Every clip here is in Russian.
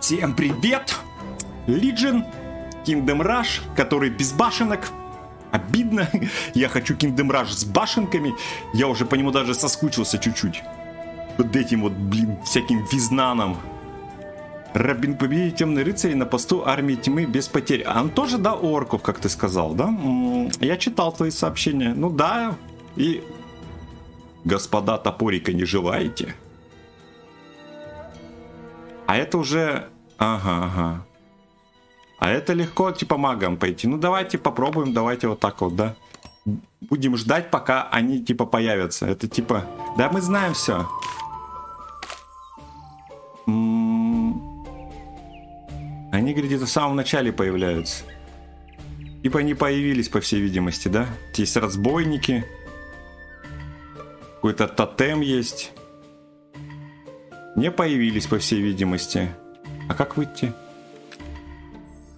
Всем привет! Лиджин, Kingdom Rush, который без башенок. Обидно. Я хочу Kingdom Rush с башенками. Я уже по нему даже соскучился чуть-чуть. Вот этим вот, блин, всяким визнаном. Робин победил темный рыцарь на посту армии тьмы без потерь. А он тоже, да, орков, как ты сказал, да? Я читал твои сообщения. Ну да, и... Господа, топорика не желаете? А это уже... Ага. А это легко, типа, магам пойти. Ну давайте попробуем, давайте вот так вот, да? Будем ждать, пока они, типа, появятся. Это типа... Да, мы знаем все. Они, говорит, где-то в самом начале появляются. Типа они появились, по всей видимости, да? Есть разбойники. Какой-то тотем есть. Не появились, по всей видимости. А как выйти?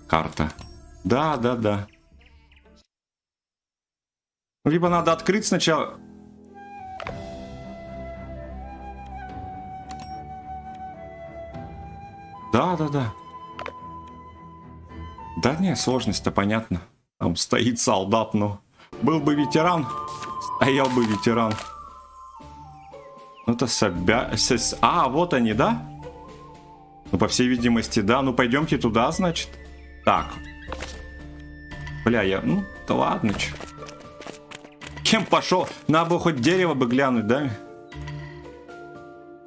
Карта. Да. Либо надо открыть сначала... Да. Да не, сложность-то понятна. Там стоит солдат, но... Был бы ветеран, стоял бы ветеран. Ну-то А, вот они, да? Ну, по всей видимости, да. Ну, пойдемте туда, значит. Так. Бля, я... Ну, да ладно, че. Кем пошел? Надо было хоть дерево бы глянуть, да?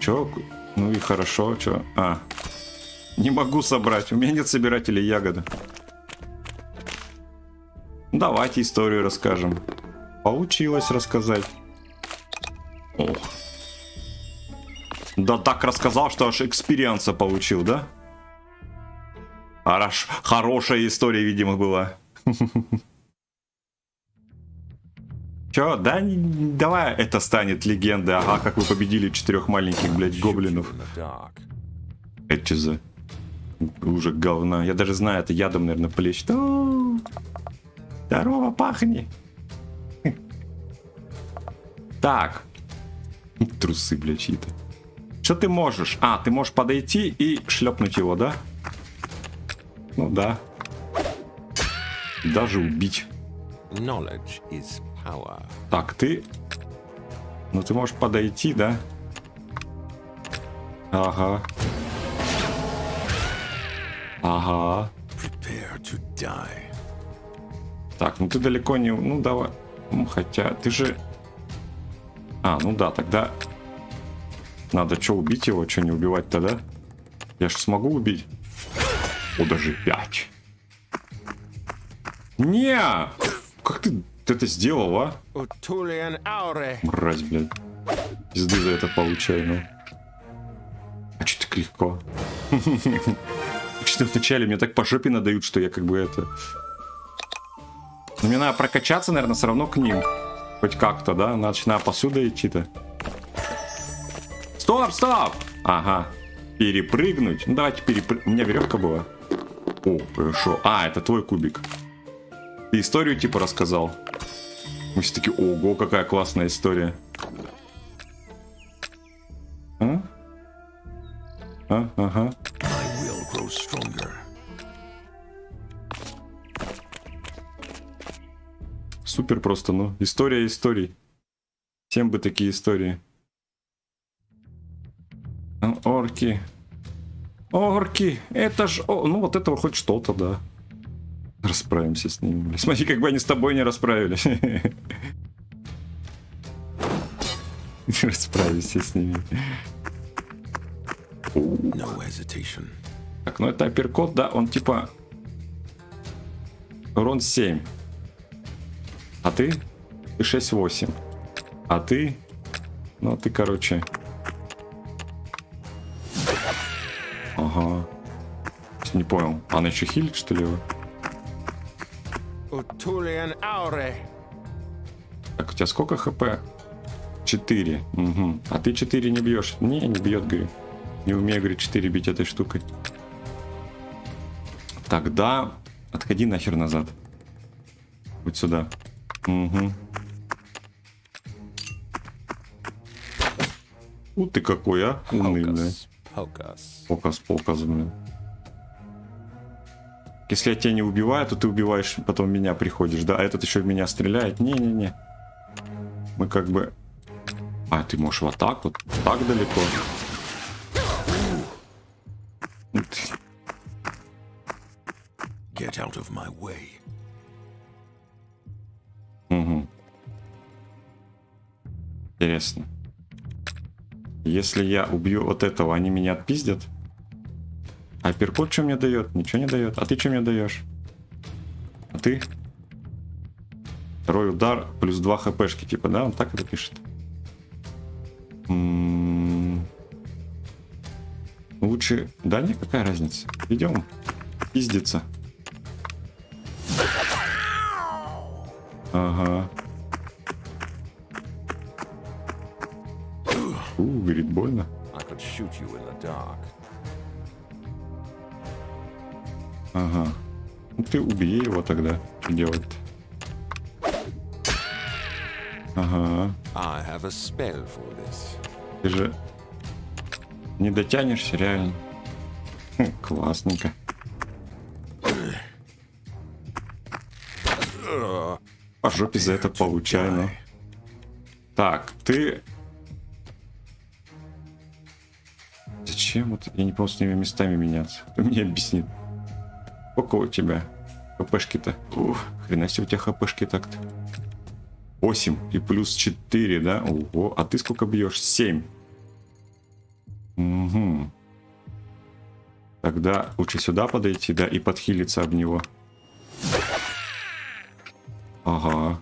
Че? Ну и хорошо, че? А... Не могу собрать, у меня нет собирателей ягоды. Давайте историю расскажем. Получилось рассказать. Ох. Да так рассказал, что аж экспириенса получил, да? Хорош, хорошая история, видимо, была. Че, да, давай это станет легендой. Ага, как вы победили 4 маленьких, блядь, гоблинов. Это что за... Уже говна. Я даже знаю, это ядом, наверное, плещет. О-о-о! Здорово, пахни. Так. Трусы, бля, чьи-то. Что ты можешь? А, ты можешь подойти и шлепнуть его, да? Ну да. Даже убить. Так, ты... Ну ты можешь подойти, да? Ага. Ага. Так, ну ты далеко не... Ну давай. Ну, хотя ты же... А, ну да, тогда... Надо что, убить его? Что не убивать тогда? Я же смогу убить. О, даже 5. Не! Как ты это сделал, а? Мразь, блядь. Пизды за это получай, ну. А что так легко? Что вначале мне так по жопе надают, что я как бы это... Но мне надо прокачаться, наверное, все равно к ним. Хоть как-то, да? Начинаю посуда идти-то. Стоп! Ага. Перепрыгнуть. Ну, давайте перепрыгнуть. У меня веревка была. О, хорошо. А, это твой кубик. Ты историю типа рассказал. Мы все таки, ого, какая классная история. А? А, ага. Супер просто, ну. История историй. Всем бы такие истории. Орки. Орки. Это ж... О, ну вот это хоть что-то, да. Расправимся с ними. Смотри, как бы они с тобой не расправились. Расправимся с ними. Так, ну это апперкот, да, он типа... Урон 7. А ты? Ты 6-8. А ты? Ну, а ты, короче... Ага. Не понял. Она еще хилит, что ли? Так, у тебя сколько хп? 4. Угу. А ты 4 не бьешь? Не бьет, говорю. Не умею, говорю, 4 бить этой штукой. Тогда отходи нахер назад. Вот сюда. Угу. У ты какой, а? Умный, блядь. Показ, блин. Если я тебя не убиваю, то ты убиваешь, потом меня приходишь, да? А этот еще в меня стреляет. Не-не-не. Мы как бы... А, ты можешь вот так вот, так далеко. Get out of my way. Угу. Интересно. Если я убью вот этого, они меня отпиздят? А перкут что мне дает? Ничего не дает. А ты что мне даешь? А ты? Второй удар плюс 2 хпшки, типа, да? Он так это пишет. Лучше... Да нет, какая разница? Идем. Пиздиться. Ага. Говорит, больно. Ага. Ну ты убей его тогда. Что делать-то? Ага. Ты же не дотянешься, реально. Хм, классненько. По жопе за это получай, ну. Так, ты... Зачем вот я не помню с ними местами меняться? Кто мне объяснит? Сколько у тебя хпшки-то? Хрена себе у тебя хпшки так-то. 8 и плюс 4, да? Ого, а ты сколько бьешь? 7. Угу. Тогда лучше сюда подойти, да, и подхилиться об него. Ага.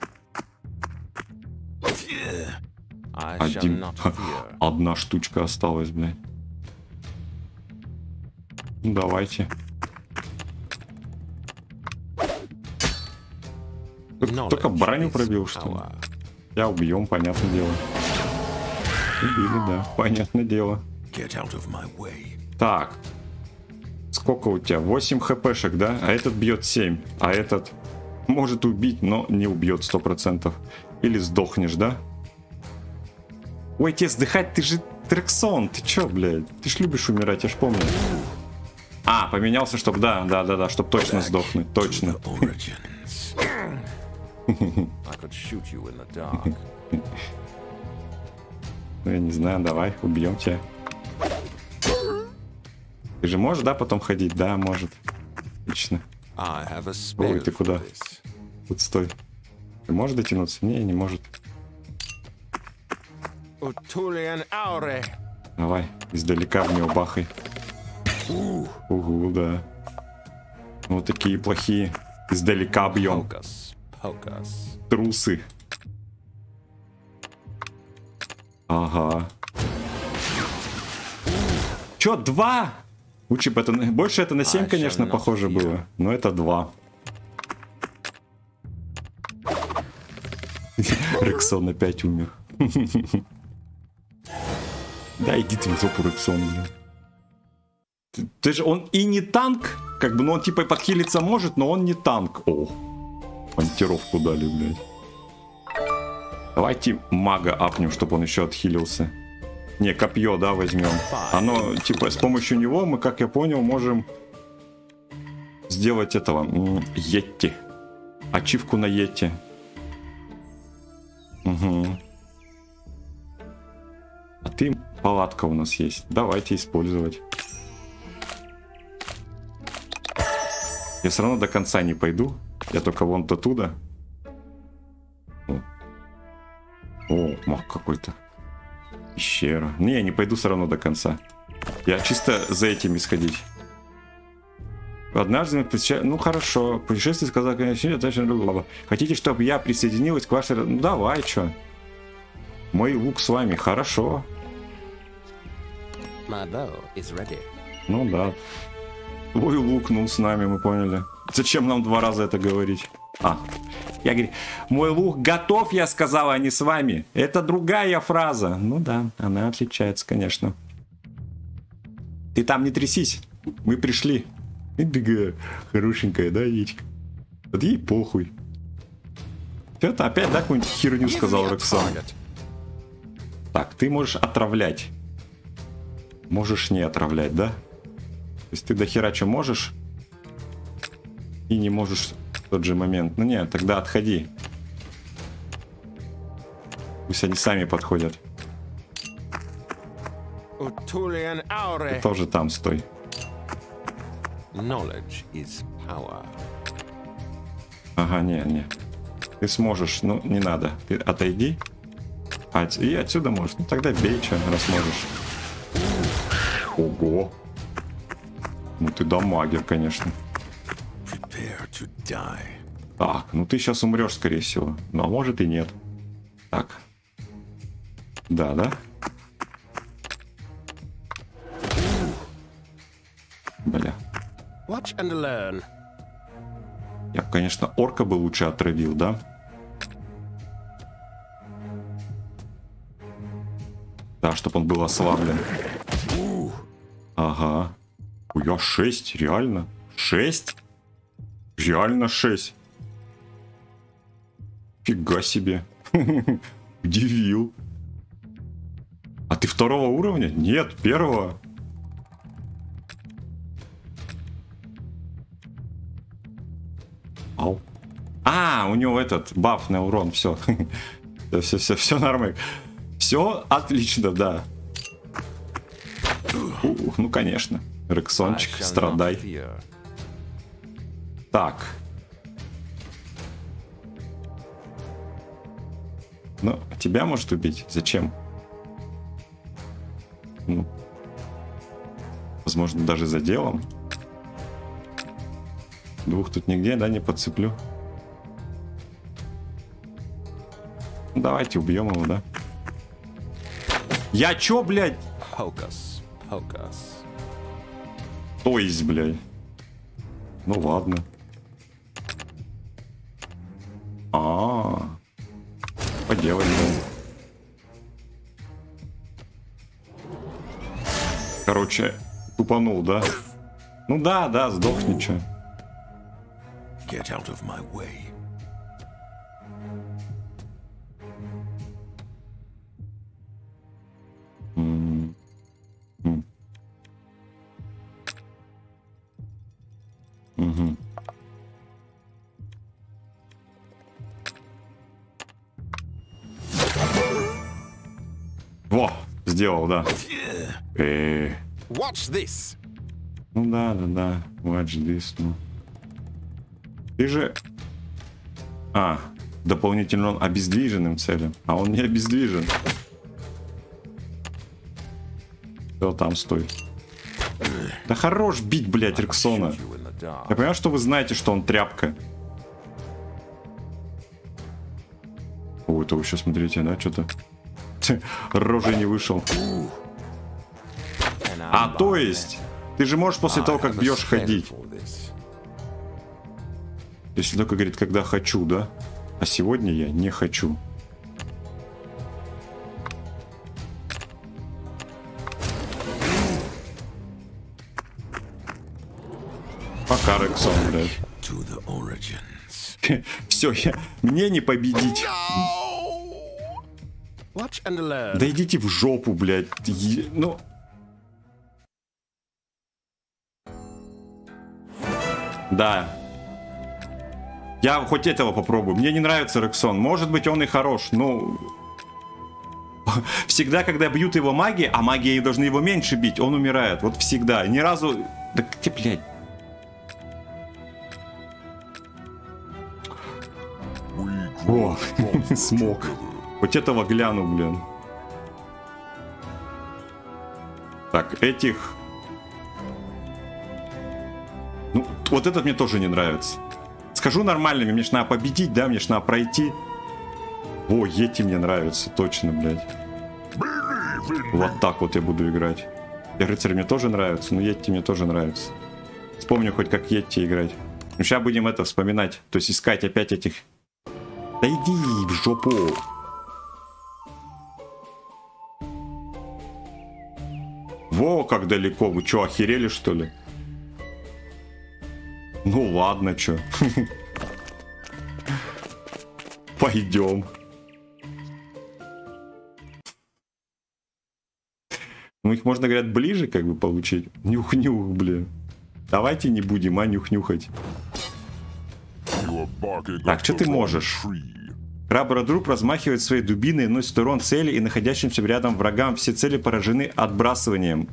Одна штучка осталась, блядь. Ну, давайте. Только броню пробил, что ли? Я убьем, понятное дело. Убили, да, понятное дело. Так. Сколько у тебя? 8 хпшек, да? А этот бьет 7. А этот может убить, но не убьет 100%. Или сдохнешь, да? Ой, тебе сдыхать, ты же Рексон. Ты че, блядь? Ты ж любишь умирать, я ж помню. А, поменялся, чтобы, да, чтобы точно сдохнуть, точно. Ну, я не знаю, давай, убьем тебя. Ты же можешь, да, потом ходить? Да, может. Отлично. Ой, ты куда? Вот стой. Ты можешь дотянуться? Не, не может. Давай, издалека в него бахай. Угу, да. Вот такие плохие. Издалека бьем. Трусы. Ага. Чё, 2? Лучше бы это... Больше это на 7, конечно, похоже было. Но это 2. Рексон опять умер. Да, иди ты в жопу, Рексон, блин. Ты же, он и не танк, как бы, ну он типа подхилиться может, но он не танк. О, монтировку дали, блядь. Давайте мага апнем, чтобы он еще отхилился. Не, копье, да, возьмем. Оно, типа, с помощью него мы, как я понял, можем сделать этого. Йетти. Ачивку на Йетти. Угу. А ты, палатка у нас есть. Давайте использовать. Я все равно до конца не пойду. Я только вон до туда. О, маг какой-то. Пещера. Не, я не пойду все равно до конца. Я чисто за этими сходить. Однажды мы путешествовали... Ну хорошо. Путешествие сказал, конечно, хотите, чтобы я присоединилась к вашей... Ну давай, чё. Мой лук с вами. Хорошо. Ну да. Ой, лук, ну, с нами, мы поняли. Зачем нам 2 раза это говорить? А, я говорю, мой лук готов, я сказала, а не с вами. Это другая фраза. Ну да, она отличается, конечно. Ты там не трясись, мы пришли. И бега, хорошенькая, да, яичка? Вот ей похуй. Что-то опять, да, какую-нибудь херню сказал Рексон. Так, ты можешь отравлять. Можешь не отравлять, да? То есть ты до хера что можешь, и не можешь в тот же момент. Ну нет, тогда отходи. Пусть они сами подходят. Ты тоже там стой. Ага, не. Ты сможешь, ну не надо. Ты отойди. И отсюда можешь. Ну тогда бей, че, раз можешь. Ого. Ну ты дамагер, конечно. Так, ну ты сейчас умрешь, скорее всего. Ну а может и нет. Так. Да. Бля. Я, конечно, орка бы лучше отравил, да? Да, чтобы он был ослаблен. Ага. У я 6, реально? 6? Реально 6. Фига себе. Удивил. А ты 2-го уровня? Нет, 1-го. Ау. А, у него этот баф на урон, все. Все нормально. Все отлично, да. Ух, ну конечно. Рексончик, страдай. Так. Ну, тебя может убить? Зачем? Ну, возможно, даже за делом. Двух тут нигде, да, не подцеплю. Ну, давайте убьем его, да? Я чё, блядь? Алкас. То есть, блядь. Ну ладно. Поделаем. Короче, тупанул, да? Ну да, сдохни, чё. Get out of my way. Во, сделал, да. Watch this. Ну да. Watch this, ну. Ты же... А, дополнительно он обездвиженным целям. А он не обездвижен. Все, там стой. Да хорош бить, блядь, Рексона. Я понимаю, что вы знаете, что он тряпка. О, это вы сейчас смотрите, да, что-то? Рожей не вышел. А, то есть, ты же можешь после того, как бьешь, ходить. Если только, говорит, когда хочу, да? А сегодня я не хочу. Пока, Рексон, блядь. Все, мне не победить. Да идите в жопу, блядь. Ну... Да. Я хоть этого попробую. Мне не нравится Рексон. Может быть, он и хорош, но... Всегда, когда бьют его маги, а магии должны его меньше бить, он умирает. Вот всегда. Ни разу... Да где, блядь? О, смог. Хоть этого гляну, блин. Так, этих... Ну, вот этот мне тоже не нравится. Скажу нормальными, мне ж надо победить, да, мне ж надо пройти. О, эти мне нравятся, точно, блядь. Вот так вот я буду играть. И рыцарь мне тоже нравится, но Йети мне тоже нравится. Вспомню хоть как Йети играть. Ну, сейчас будем это вспоминать, то есть искать опять этих. Да иди в жопу. Во, как далеко, вы чё, охерели что ли? Ну ладно, чё. Пойдем. Ну их можно, говорят, ближе как бы получить. Нюх-нюх, блин. Давайте не будем, а нюх-нюхать. Так, что ты можешь? Храбродруб размахивает своей дубиной, наносит урон цели и находящимся рядом врагам. Все цели поражены отбрасыванием.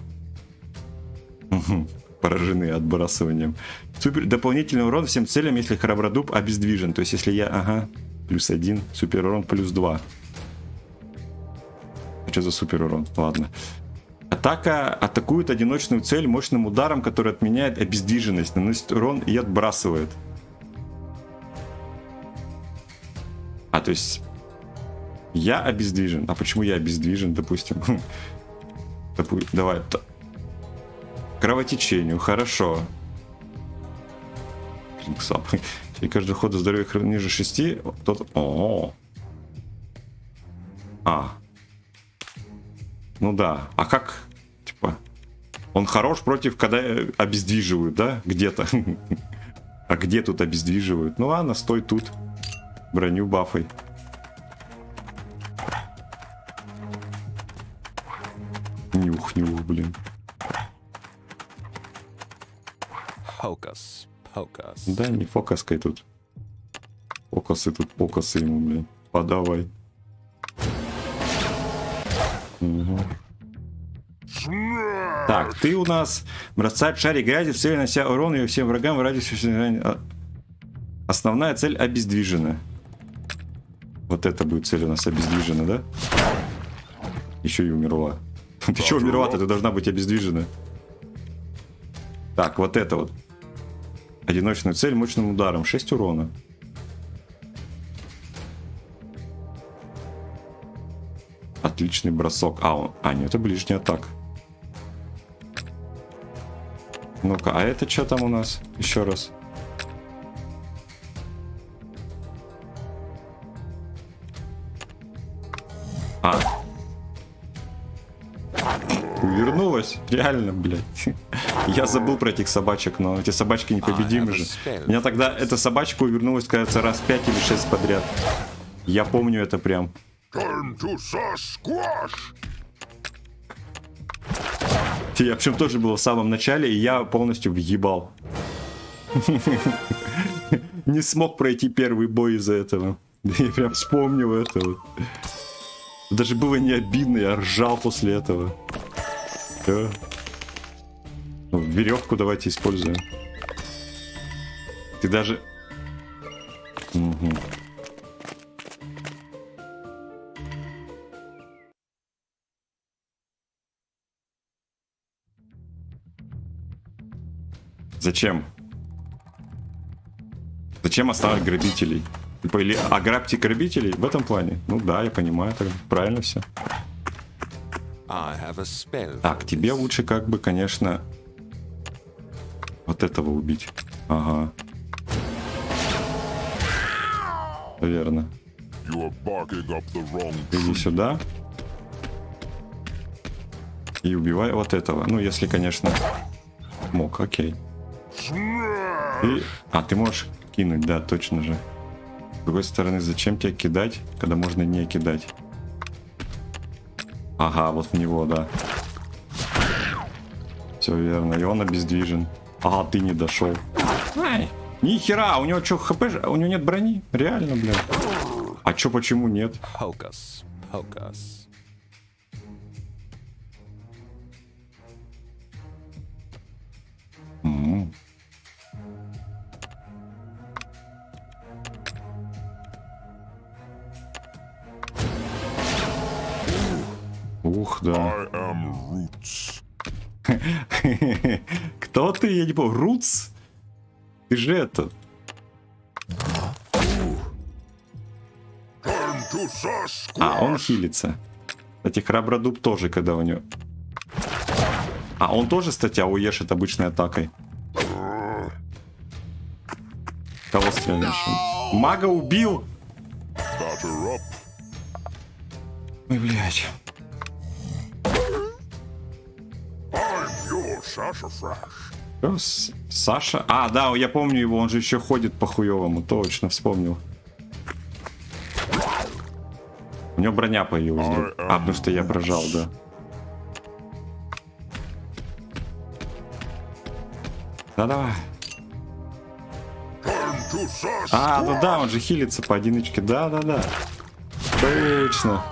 Поражены отбрасыванием. Супер. Дополнительный урон всем целям, если Храбродруб обездвижен. То есть, если я... Ага. +1. Супер урон +2. Что за супер урон? Ладно. Атака атакует одиночную цель мощным ударом, который отменяет обездвиженность, наносит урон и отбрасывает. А, то есть я обездвижен. А почему я обездвижен, допустим? Давай. Кровотечению, хорошо. И каждый ход до здоровья ниже 6. Тот... О. А. Ну да. А как? Типа. Он хорош против, когда обездвиживают, да? Где-то. А где тут обездвиживают? Ну ладно, стой тут. Броню бафой. Нюх, блин. Фокус. Да, не фокаскай тут. Фокусы ему, блин. Подавай. Угу. Так, ты у нас бросает шарик грязи, цель нанося урон ее всем врагам в радиусе. Основная цель обездвижена. Вот это будет цель у нас обездвижена, да? Еще и умерла. Ты что умерла-то? Ты должна быть обездвижена. Так, вот это вот. Одиночную цель мощным ударом. 6 урона. Отличный бросок. А, он... а нет, это ближний атак. Ну-ка, а это что там у нас? Еще раз. А. Увернулась? Реально, блядь. Я забыл про этих собачек, но эти собачки непобедимы же. У меня тогда эта собачка увернулась, кажется, раз 5 или 6 подряд. Я помню это прям. Я, в общем, тоже был в самом начале, и я полностью въебал. Не смог пройти первый бой из-за этого. Я прям вспомнил это вот. Даже было не обидно, я ржал после этого. Да. Ну, веревку давайте используем. Ты даже... Угу. Зачем? Зачем оставлять грабителей? Типа, или ограбьте грабителей в этом плане? Ну да, я понимаю, так правильно все. Так, тебе лучше как бы, конечно, вот этого убить. Ага. Верно. Иди сюда. И убивай вот этого. Ну, если, конечно... Мог, окей. И... А, ты можешь кинуть, да, точно же. С другой стороны, зачем тебя кидать, когда можно не кидать? Ага, вот в него, да. Все верно, и он обездвижен. Ага, ты не дошел. Ни хера, у него что, хп? У него нет брони? Реально, блядь. А чё, почему нет? Алкас. Ух, да. Кто ты? Я не помню. Рутс? Ты же это. А, он хилится. Кстати, Храбродруб тоже, когда у него... А, он тоже, кстати, ауешит обычной атакой. Кого стреляешь? Мага убил! Ой, блядь. Саша? А, да, я помню его, он же еще ходит по-хуевому, точно, вспомнил. У него броня появилась. А, потому что я прожал, да. Да-давай. А, да, да, он же хилится по одиночке. Да, да, да. Точно.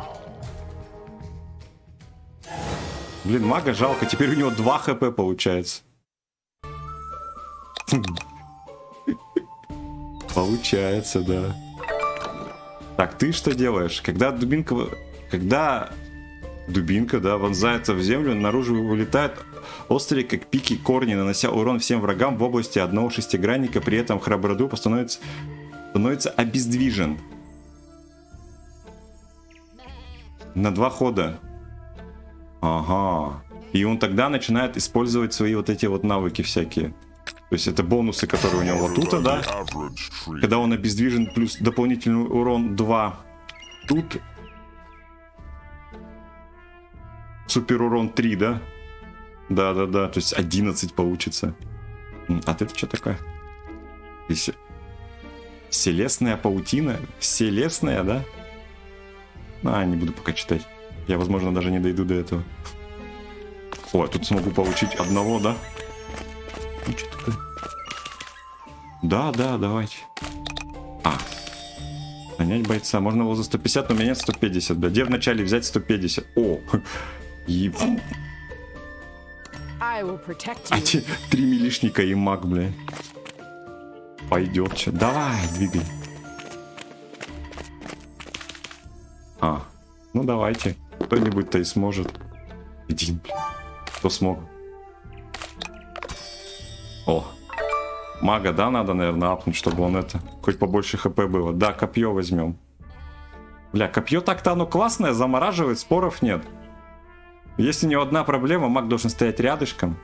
Блин, мага жалко. Теперь у него 2 хп получается. Получается, да. Так, ты что делаешь? Когда дубинка, да, вонзается в землю, наружу вылетает острые, как пики, корни, нанося урон всем врагам в области одного шестигранника. При этом Храбродруб становится обездвижен. На 2 хода. Ага. И он тогда начинает использовать свои вот эти вот навыки всякие. То есть это бонусы, которые у него вот тут, да? Когда он обездвижен, плюс дополнительный урон 2. Тут... Супер урон 3, да? Да-да-да, то есть 11 получится. А ты-то что такая? Селесная паутина? Селесная, да? А, не буду пока читать. Я, возможно, даже не дойду до этого. О, я тут смогу получить одного, да? Ну, что такое? Да-да, давайте. А. Нанять бойца. Можно его за 150, но у меня нет 150, да. Где вначале взять 150? О! И... 3 милишника и маг, бля. Пойдет, че. Давай, двигай. А, ну давайте. Кто-нибудь-то и сможет. Иди, бля. Кто смог? О. Мага, да, надо, наверное, апнуть, чтобы он это... Хоть побольше хп было. Да, копье возьмем. Бля, копье так-то оно классное, замораживает, споров нет. Есть у него одна проблема, маг должен стоять рядышком.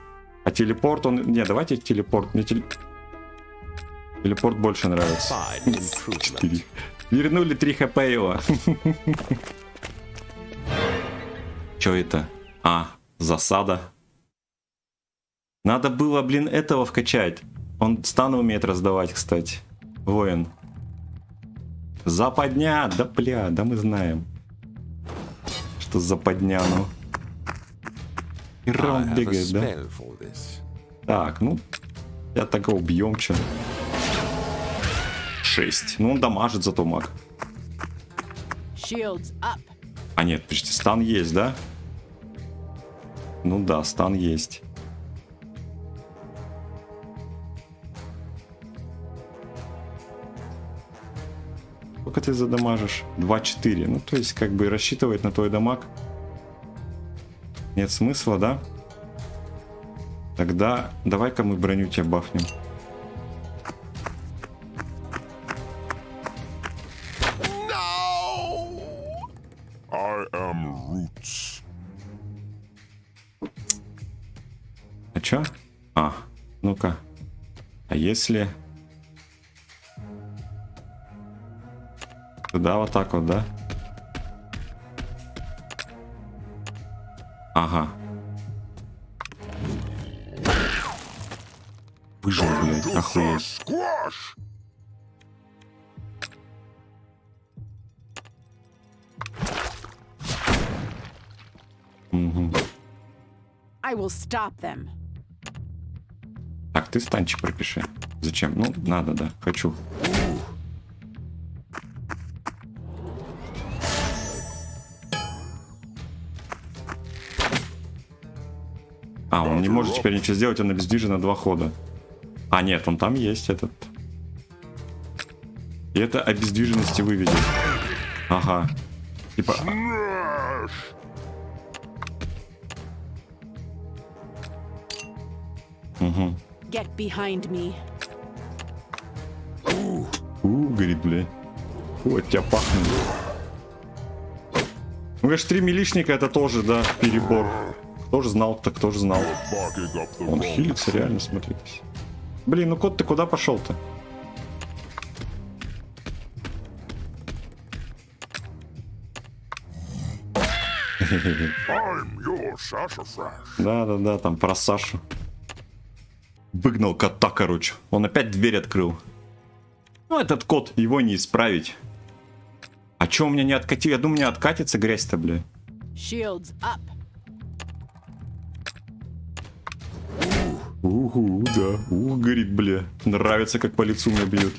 А телепорт он... Не, давайте телепорт. Мне телепорт больше нравится. 4. Вернули 3 хп его. Чё это? А, засада. Надо было, блин, этого вкачать. Он стану умеет раздавать, кстати. Воин. Западня! Да, бля, да мы знаем. Что западня, ну... И раунд бегает, да? Так, ну, я так его убьем, че. 6. Ну, он дамажит зато маг. А нет, почти стан есть, да? Ну да, стан есть. Сколько ты задамажишь? 2-4. Ну, то есть, как бы рассчитывать на твой дамаг нет смысла, да? Тогда давай-ка мы броню тебя бафнем. А чё? А, ну-ка. А если... Да, вот так вот, да? Ага. Выжил, блядь, охуеть. Угу. Так, ты станчик пропиши. Зачем? Ну, надо, да, хочу. А, он не может теперь ничего сделать, он обездвижен на 2 хода. А, нет, он там есть, этот. И это обездвиженности выведет. Ага. Типа... Угу. Горит, бля. О, от тебя пахнет. Ну, конечно, 3 милишника это тоже, да, перебор. Кто же знал, так кто же знал. Он хилится, реально, смотрите. Блин, ну кот, ты куда пошел-то? Да-да-да, там про Сашу. Выгнал кота, короче. Он опять дверь открыл. Ну, этот кот, его не исправить. А чё у меня не откатил? Я думаю, у меня откатится грязь-то, бля. Угу, да. Ух, горит, бля. Нравится, как по лицу меня бьет.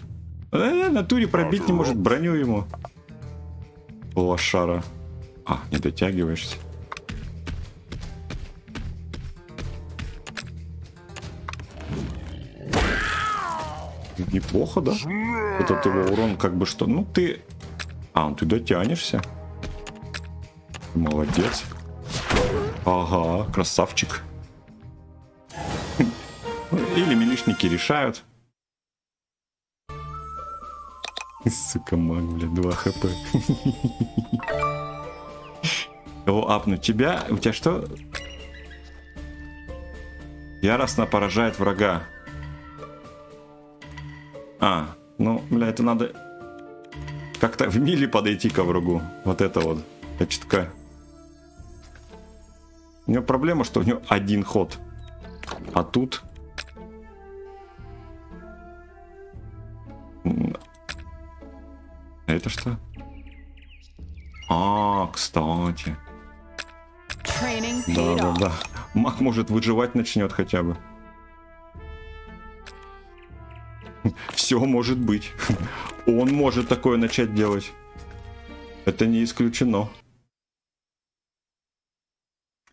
На туре пробить не может броню ему. Лошара. А, не дотягиваешься. Неплохо, да? Этот его урон как бы что... Ну ты... А, ну ты дотянешься. Молодец. Ага, красавчик. Или милишники решают. Сука, маг, бля, 2 хп. Его апнуть тебя. У тебя что? Яростно поражает врага. А, ну, бля, это надо как-то в мили подойти ко врагу. Вот это вот. Это чутка. У него проблема, что у него один ход. А тут... Это что? А, кстати. Да. Мак может выживать начнет хотя бы. Все может быть. Он может такое начать делать. Это не исключено.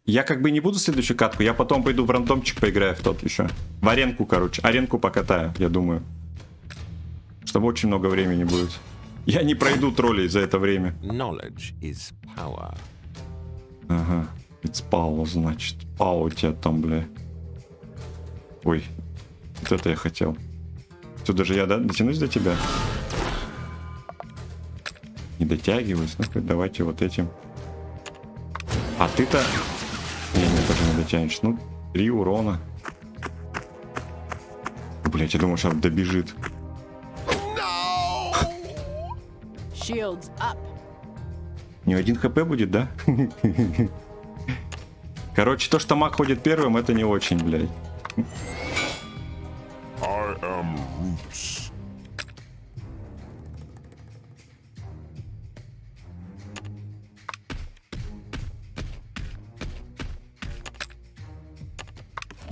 Я как бы не буду следующую катку. Я потом пойду в рандомчик поиграю в тот еще. В аренку, короче. Аренку покатаю, я думаю. Чтобы очень много времени будет. Я не пройду троллей за это время. Ага. It's power, значит. Пау у тебя там, бля. Ой. Вот это я хотел. Тут даже я, да, дотянусь до тебя? Не дотягиваюсь. Ну-ка, давайте вот этим. А ты-то... Не, тоже не дотянешь. Ну, 3 урона. Блять, я думал, что он добежит. Не один хп будет, да? Короче, то, что маг ходит первым, это не очень, блядь.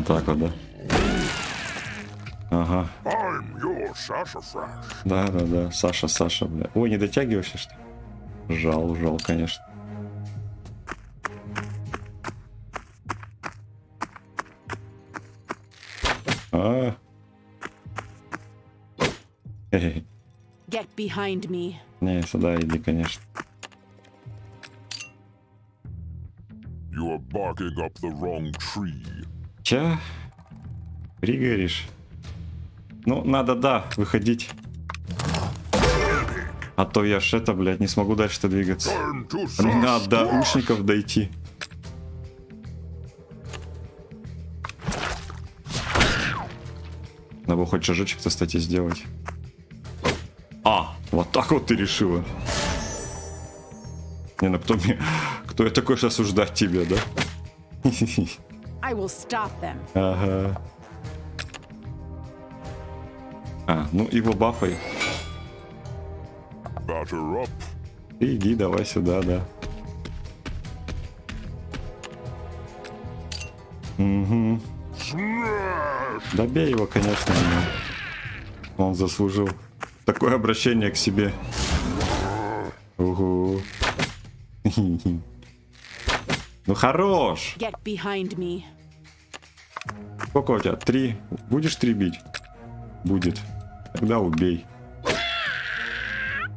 Так вот, да? Ага. Да. Саша, бля. Ой, не дотягиваешься, что ли? Жал, конечно. Get behind me. Не, сюда иди, конечно. You are barking up the wrong tree. Че? Пригоришь? Ну, надо, да, выходить. А то я ж это, блядь, не смогу дальше-то двигаться. Мне надо до лучников дойти. Надо бы хоть шажочек-то, кстати, сделать. А, вот так вот ты решила. Не, ну кто мне... Кто я такой, сейчас осуждать тебя, да? Ага. А, ну его бафай. Иди, давай сюда, да. Угу. Добей его, конечно. Но он заслужил такое обращение к себе. Угу. Ну хорош. Сколько у тебя? 3? Будешь 3 бить? Будет. Тогда убей.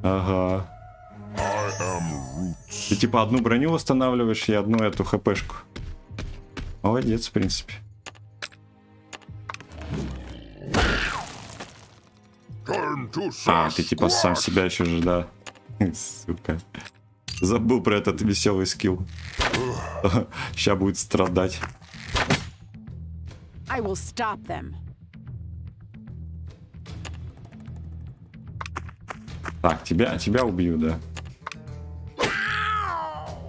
Ага. Ты типа одну броню восстанавливаешь и одну эту хпшку. Молодец, в принципе. А, ты типа сам себя еще же, да. Сука. Забыл про этот веселый скилл. Сейчас будет страдать. Так, тебя убью, да.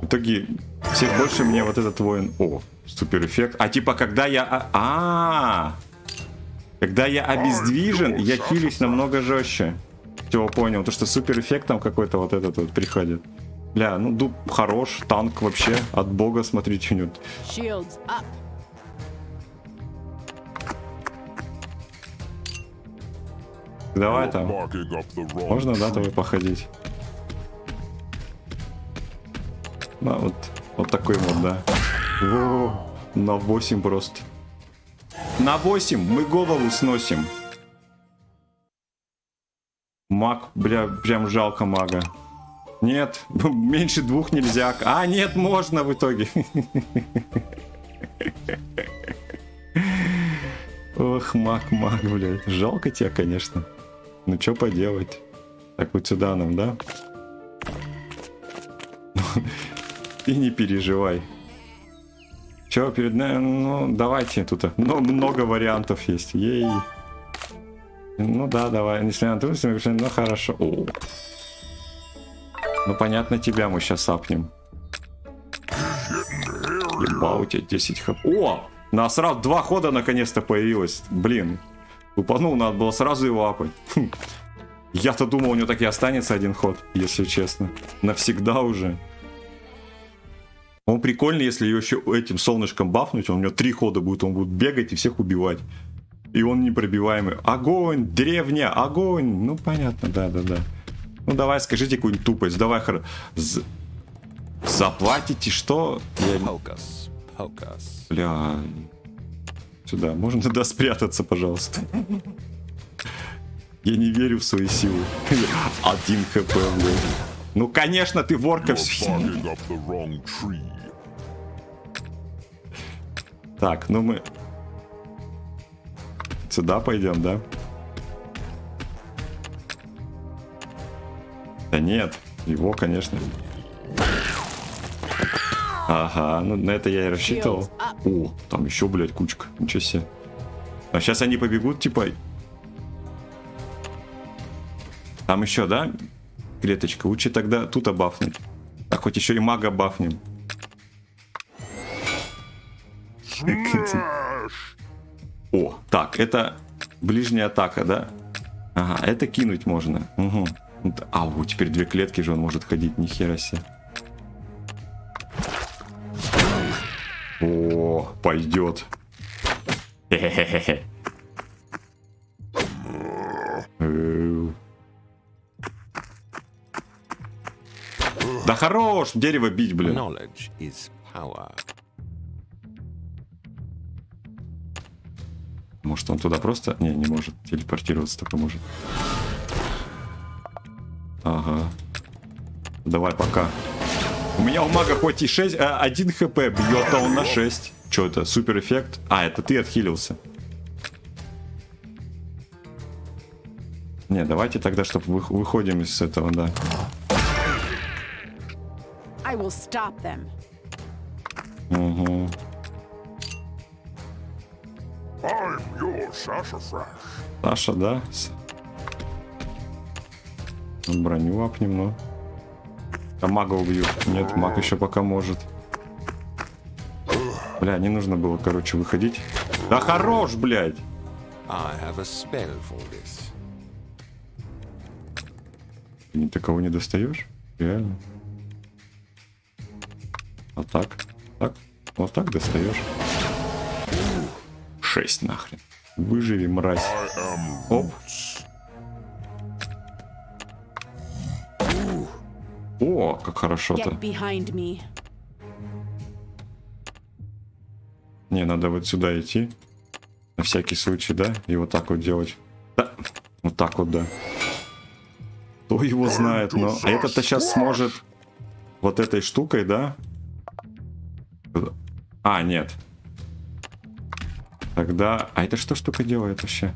В итоге, всех больше мне вот этот воин... О, супер эффект. А типа, когда я... Когда я обездвижен, я хилюсь намного жестче. Все, понял. То, что супер эффект там какой-то вот этот вот приходит. Бля, ну дуб хорош, танк вообще. От бога, смотрите, у него. Давай там. Можно, да, давай походить. Ну, вот, вот такой вот, да. Во, на 8 просто. На 8 мы голову сносим. Маг, бля, прям жалко мага. Нет, меньше 2 нельзя. А, нет, можно в итоге. Ох, маг, блядь. Жалко тебя, конечно. Ну, что поделать? Так, вот сюда нам, да? Ты не переживай. Че, перед нами? Ну, давайте тут. Ну, много вариантов есть. Ей. Ну, да, давай. Если на трудности, мы решили, ну, хорошо. О. Ну, понятно, тебя мы сейчас сапнем. Еба, у тебя 10 хп. О! На сразу 2 хода наконец-то появилось. Блин. Упанул, надо было сразу его апать. Я-то думал, у него так и останется один ход, если честно. Навсегда уже. Он прикольный, если ее еще этим солнышком бафнуть. У него 3 хода будет, он будет бегать и всех убивать. И он непробиваемый. Огонь, древня, огонь. Ну, понятно, да. Ну, давай, скажите какую-нибудь тупость. Давай, заплатите, что? Алкас. Бля. Сюда. Можно тогда спрятаться, пожалуйста. Я не верю в свои силы. 1 хп, бля. Ну, конечно, ты ворков. Так, ну мы... Сюда пойдем, да? Да нет, его, конечно. Ага, ну на это я и рассчитывал. О, там еще, блядь, кучка. Ничего себе. А сейчас они побегут, типа. Там еще, да? Клеточка. Лучше тогда тут обафнуть. А хоть еще и мага бафнем. О, так, это ближняя атака, да? Ага, это кинуть можно. Угу. А, вот теперь 2 клетки же он может ходить, ни хера себе. О, пойдет. Да хорош, дерево бить, блин. Может, он туда просто... Не, не может. Телепортироваться только может. Ага. Давай, пока. У меня у мага хоть и 6, а 1 хп бьет, а он на 6. Че это? Супер эффект? А, это ты отхилился. Не, давайте тогда, чтобы выходим из этого, да. Угу. Саша, да? Броню апнем, но... А мага убьют. Нет, маг еще пока может. Бля, не нужно было, короче, выходить. Да хорош, блядь! Ты кого не достаешь? Реально. А так? Так? Вот так достаешь. 6 нахрен. Выживи, мразь. Оп. О, как хорошо-то. Не, надо вот сюда идти. На всякий случай, да? И вот так вот делать. Да. Вот так вот, да. Кто его знает, но... А этот-то сейчас сможет... Вот этой штукой, да? А, нет. Тогда... А это что штука делает вообще?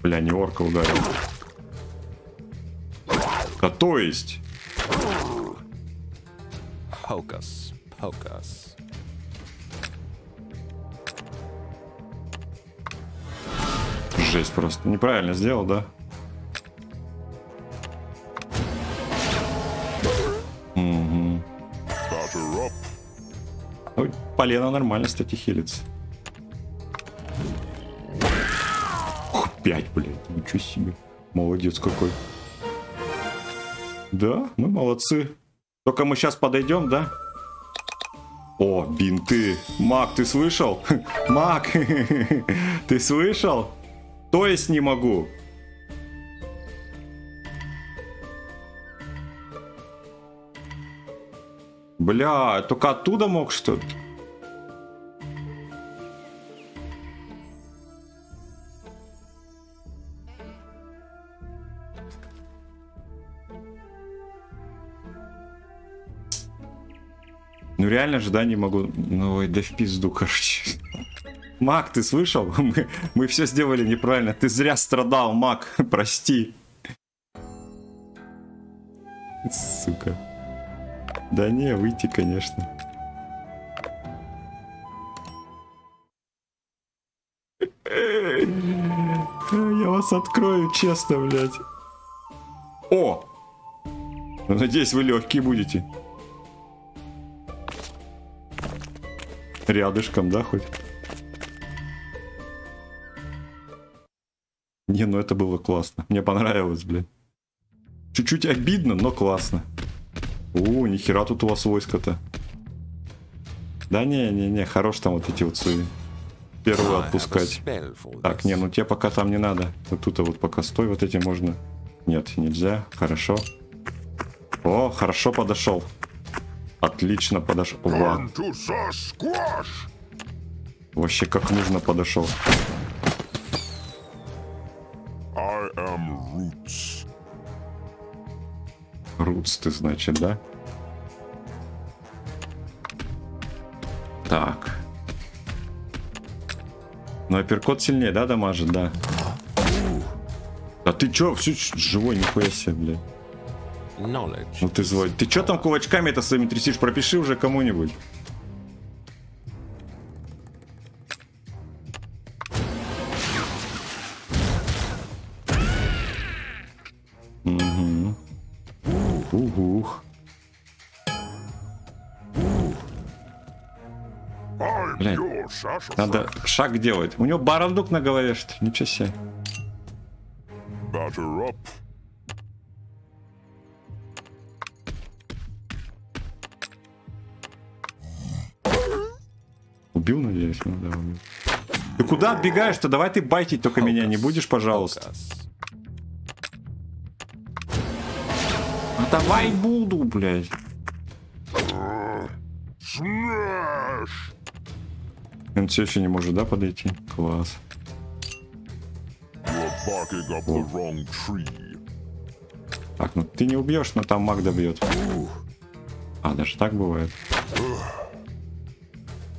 Бля, не орка ударил. Да то есть. Алкас. Жесть просто. Неправильно сделал, да? Угу. Ой, полено нормально, кстати, хилится. 5, блин, ничего себе. Молодец какой. Да, мы молодцы. Только мы сейчас подойдем, да? О, бинты. Мак, ты слышал? Мак, ты слышал? То есть не могу. Бля, только оттуда мог что-то. Ну реально же, да, не могу. Ну ой, да в пизду, короче. Мак, ты слышал? Мы все сделали неправильно. Ты зря страдал, Мак. Прости. Сука. Да не, выйти, конечно. Я вас открою, честно, блядь. О! Надеюсь, вы легкие будете. Рядышком, да, хоть? Не, ну это было классно. Мне понравилось, блядь. Чуть-чуть обидно, но классно. О, нихера тут у вас войско-то. Да не-не-не, хорош там вот эти вот суи. Первую отпускать. Так, не, ну тебе пока там не надо. Вот тут вот пока стой, вот эти можно. Нет, нельзя, хорошо. О, хорошо подошел. Отлично подошел. Вообще как нужно подошел. Рутс ты, значит, да? Так. Ну, апперкот сильнее, да, дамажит, да? А ты чё, все живой, нихуя себе, блядь. Ну ты злой. Ты чё там кулачками-то своими трясишь? Пропиши уже кому-нибудь. Надо шаг делать. У него борондук на голове, что ли? Ничего себе. Убил, надеюсь? Ну, да, убил. Ты куда отбегаешь-то? Давай ты байтить только меня не будешь, пожалуйста. А давай буду, блядь. Он все еще не может, да, подойти? Класс. Так, ну ты не убьешь, но там маг добьет. А, даже так бывает.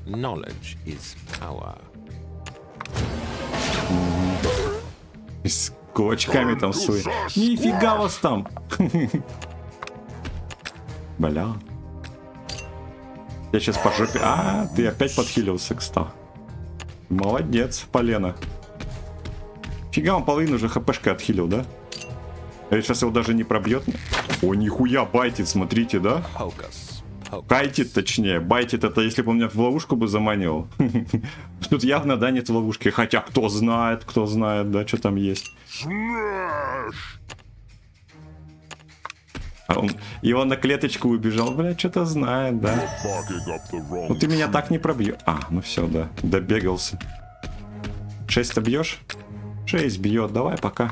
Knowledge is power. С кулачками там сует. Нифига вас там! Бля. Я сейчас по жопе... А, ты опять подхилился, кстати. Молодец, полено. Фига, он половину уже хпшкой отхилил, да? Сейчас его даже не пробьет. О, нихуя, байтит, смотрите, да? Кайтит, точнее. Байтит это, если бы он меня в ловушку бы заманивал. Тут явно, да, нет ловушки. Хотя, кто знает, да, что там есть. И он на клеточку убежал, бля, что-то знает, да. Ну ты меня так не пробьешь. А, ну все, да, добегался. 6-то бьешь? 6 бьет, давай пока.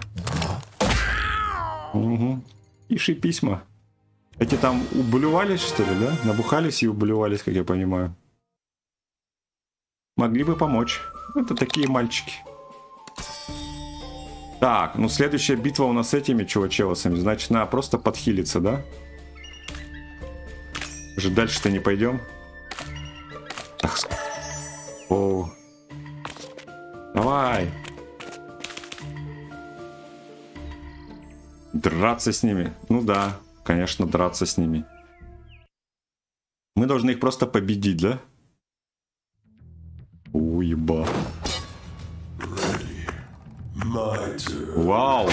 Угу. Пиши письма. Эти там ублювались, что ли, да? Набухались и ублювались, как я понимаю. Могли бы помочь. Это такие мальчики. Так, ну следующая битва у нас с этими чувачелосами. Значит, надо просто подхилиться, да? Уже дальше-то не пойдем. Так. Оу. Давай. Драться с ними. Ну да, конечно, драться с ними. Мы должны их просто победить, да? Уеба. Вау!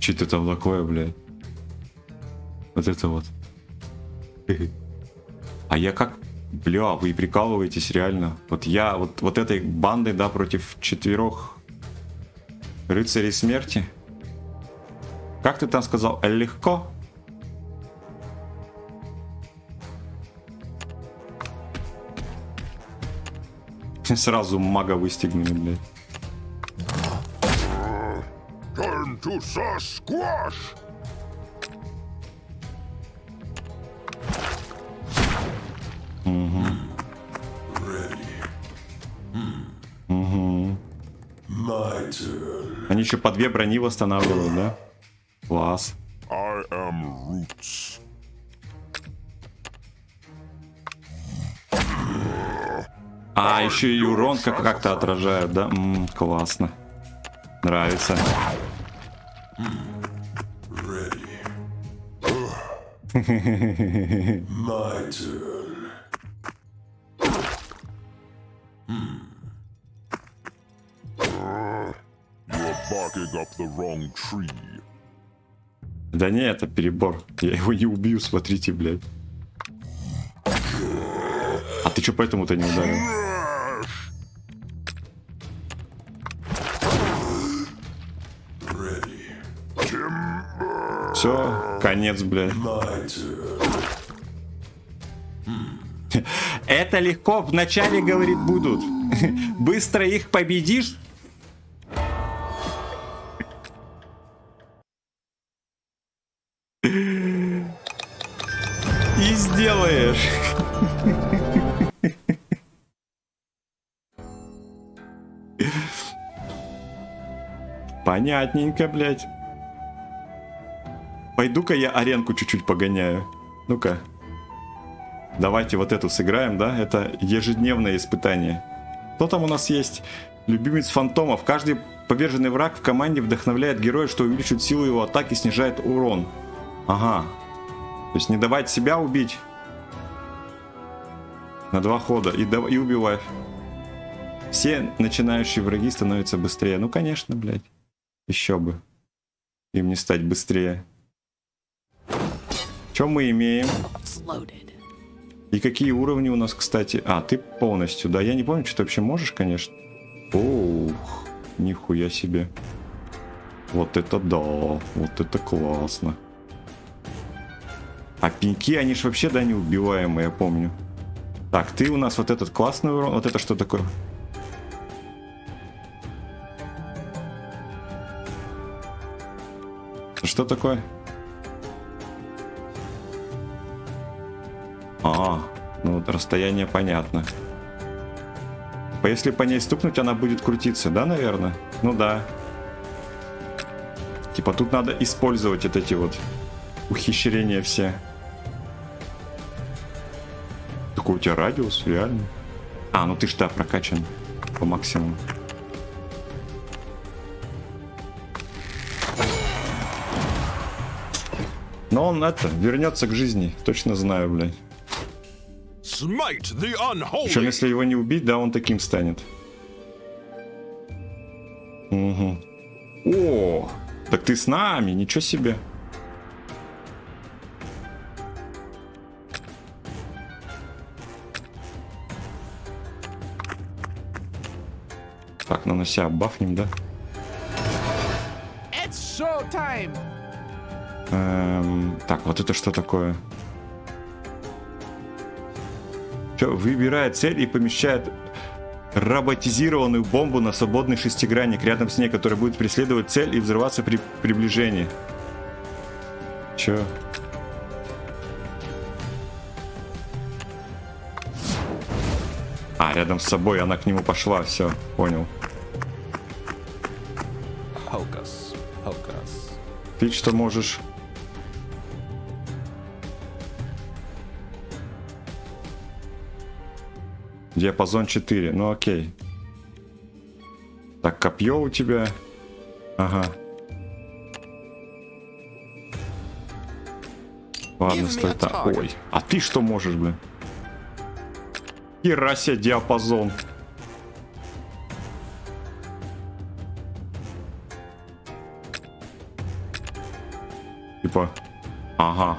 Че ты там такое, блядь? Вот это вот. А я как... Бля, вы прикалываетесь реально. Вот я вот этой бандой, да, против 4 рыцарей смерти. Как ты там сказал? Легко? сразу мага выстегнули, блядь. Угу. Угу. Они еще по две брони восстанавливают, да? Класс. А, еще и урон как-то отражают, да? Классно. Нравится. Да не, это перебор. Я его не убью, смотрите, блядь. А ты чё поэтому-то не ударил? Все, конец, блядь. Это легко, вначале, говорит, будут. Быстро их победишь. И сделаешь. Понятненько, блядь. Пойду-ка я аренку чуть-чуть погоняю. Ну-ка. Давайте вот эту сыграем, да? Это ежедневное испытание. Кто там у нас есть? Любимец фантомов. Каждый поверженный враг в команде вдохновляет героя, что увеличивает силу его атаки и снижает урон. Ага. То есть не давать себя убить. На два хода. И убивай. Все начинающие враги становятся быстрее. Ну, конечно, блядь. Еще бы. Им не стать быстрее. Что мы имеем? И какие уровни у нас, кстати? А, ты полностью, да? Я не помню, что ты вообще можешь, конечно. Ох, нихуя себе. Вот это да, вот это классно. А пеньки, они же вообще, да, неубиваемые, я помню. Так, ты у нас вот этот классный урон. Вот это что такое? Что такое? А, ну вот расстояние понятно. Если по ней стукнуть, она будет крутиться, да, наверное? Ну да. Типа тут надо использовать вот эти вот ухищрения все. Такой у тебя радиус, реально. А, ну ты ж да, прокачан по максимуму. Но он это, вернется к жизни, точно знаю, блядь. Причем, если его не убить, да, он таким станет. Угу. О, так ты с нами, ничего себе. Так, нанося, бафнем, да? Так, вот это что такое? Выбирает цель и помещает роботизированную бомбу на свободный шестигранник рядом с ней, который будет преследовать цель и взрываться при приближении. Чё? А, рядом с собой, она к нему пошла, все, понял. Алкас, Алкас. Ты что можешь? Диапазон 4, ну окей. Так, копье у тебя. Ага. Ладно, стой так. Ой, а ты что можешь, блин? Пирасе диапазон. Типа, ага.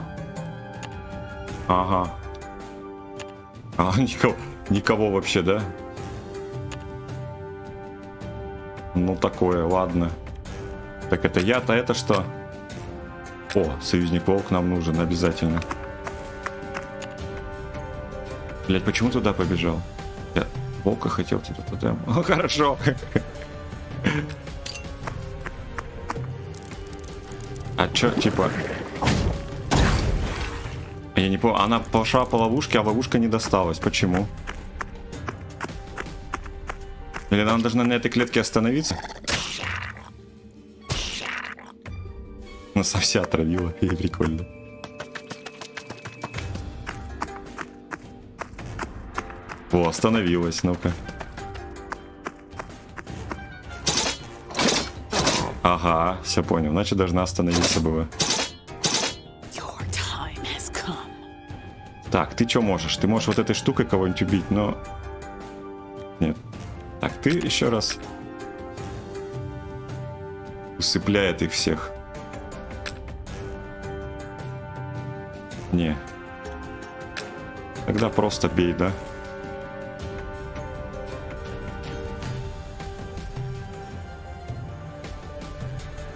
Ага. А, Никол. Никого вообще, да? Ну такое, ладно. Так это я-то, это что? О, союзник волк нам нужен обязательно. Блять, почему туда побежал? Волка хотел тебе тотем. Хорошо. А чё, типа... Я не помню, она пошла по ловушке, а ловушка не досталась. Почему? Или она должна на этой клетке остановиться? Она совсем отравила, и прикольно. О, остановилась, ну-ка. Ага, все понял, значит должна остановиться было. Так, ты что можешь? Ты можешь вот этой штукой кого-нибудь убить, но... Нет. Так, ты еще раз. Усыпляет их всех. Не. Тогда просто бей, да?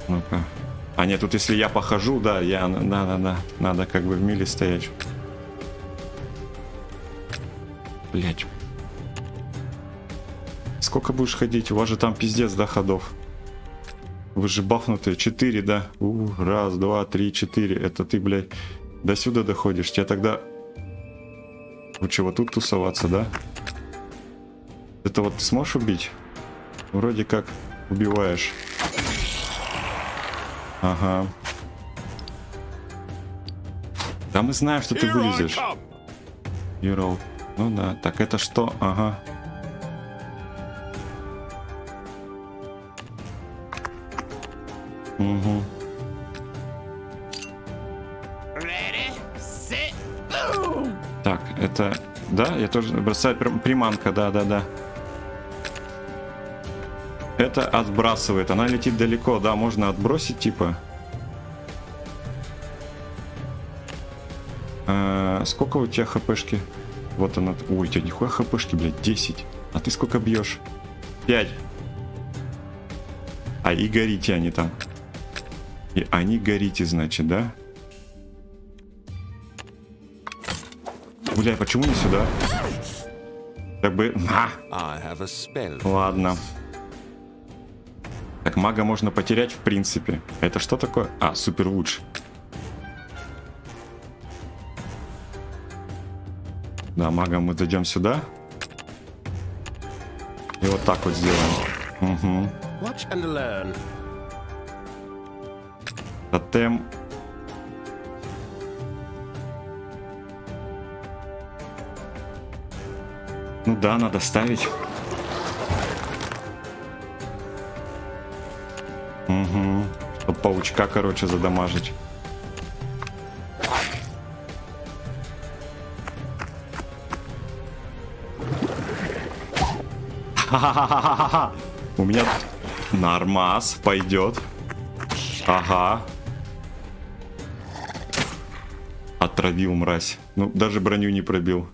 Ну-ка. А нет, тут если я похожу, да, я... Да-да-да. Надо как бы в миле стоять. Блять. Сколько будешь ходить? У вас же там пиздец, да, ходов? Вы же бафнутые. 4, да? Раз, два, три, 4. Это ты, блядь, до сюда доходишь. Тебе тогда... Лучше вот тут тусоваться, да? Это вот ты сможешь убить? Вроде как убиваешь. Ага. Да мы знаем, что ты вылезешь. Герол. Ну да, так это что? Ага. Угу. Так, это... Да, я тоже бросаю приманка, да-да-да. Это отбрасывает, она летит далеко, да, можно отбросить, типа. Сколько у тебя хпшки? Вот она. Ой, у тебя нихуя хпшки, блядь, 10. А ты сколько бьешь? 5. А и горите они там. И они горите, значит, да? Бля, почему не сюда? Так бы... Ладно. Так, мага можно потерять, в принципе. Это что такое? А, супер луч. Да, магом мы дойдем сюда. И вот так вот сделаем. Угу. Тотем. Ну да, надо ставить. Угу. Чтоб паучка, короче, задамажить. Ха-ха-ха-ха-ха-ха. У меня нормас пойдет. Ага. Отравил, мразь. Ну, даже броню не пробил.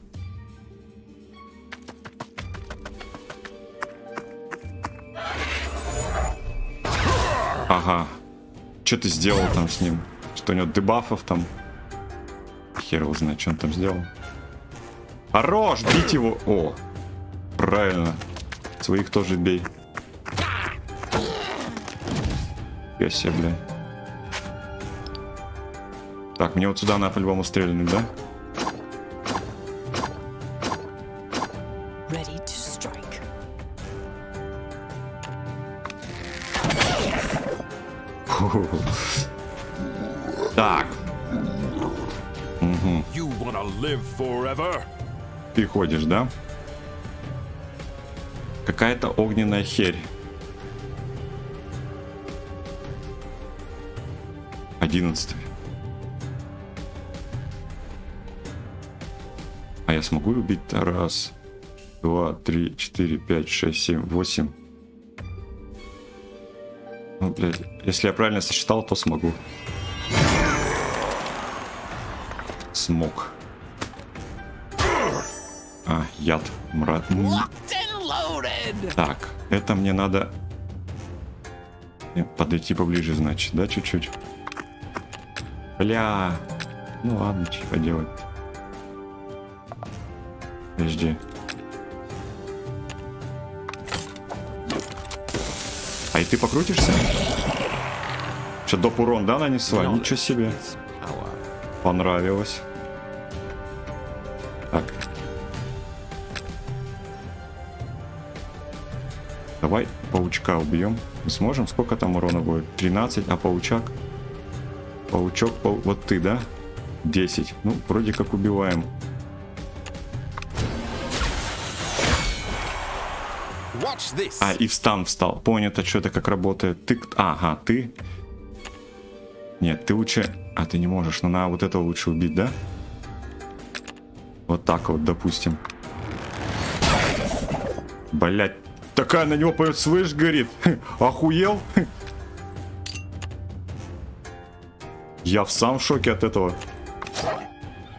Ага. Что ты сделал там с ним? Что у него дебафов там? Хер его знает, что он там сделал. Хорош, бить его. О, правильно. Своих тоже бей. Я себе, бля. Так, мне вот сюда на по-любому стрельнуть, да? Так. Угу. Ты ходишь, да? Какая-то огненная херь. Одиннадцатый. А я смогу убить? Раз, два, три, четыре, пять, шесть, семь, восемь. Ну, блядь, если я правильно сосчитал, то смогу. Смог. А, яд, мрак. Так, это мне надо подойти поближе, значит, да, чуть-чуть. Бля, ну ладно, что поделать. Подожди. Эй, ты покрутишься? Что, доп урон, да, нанесла? Ничего себе. Понравилось. Так. Давай паучка убьем. Мы сможем? Сколько там урона будет? 13, а паучак? Паучок, вот ты, да? 10. Ну, вроде как убиваем. А, и встан встал. Понятно, что это как работает. Ты... Ага, ты... Нет, ты лучше... А, ты не можешь. Но на вот это лучше убить, да? Вот так вот, допустим. Блять. Такая на него поет, слышь, горит. Охуел? Я в самом шоке от этого.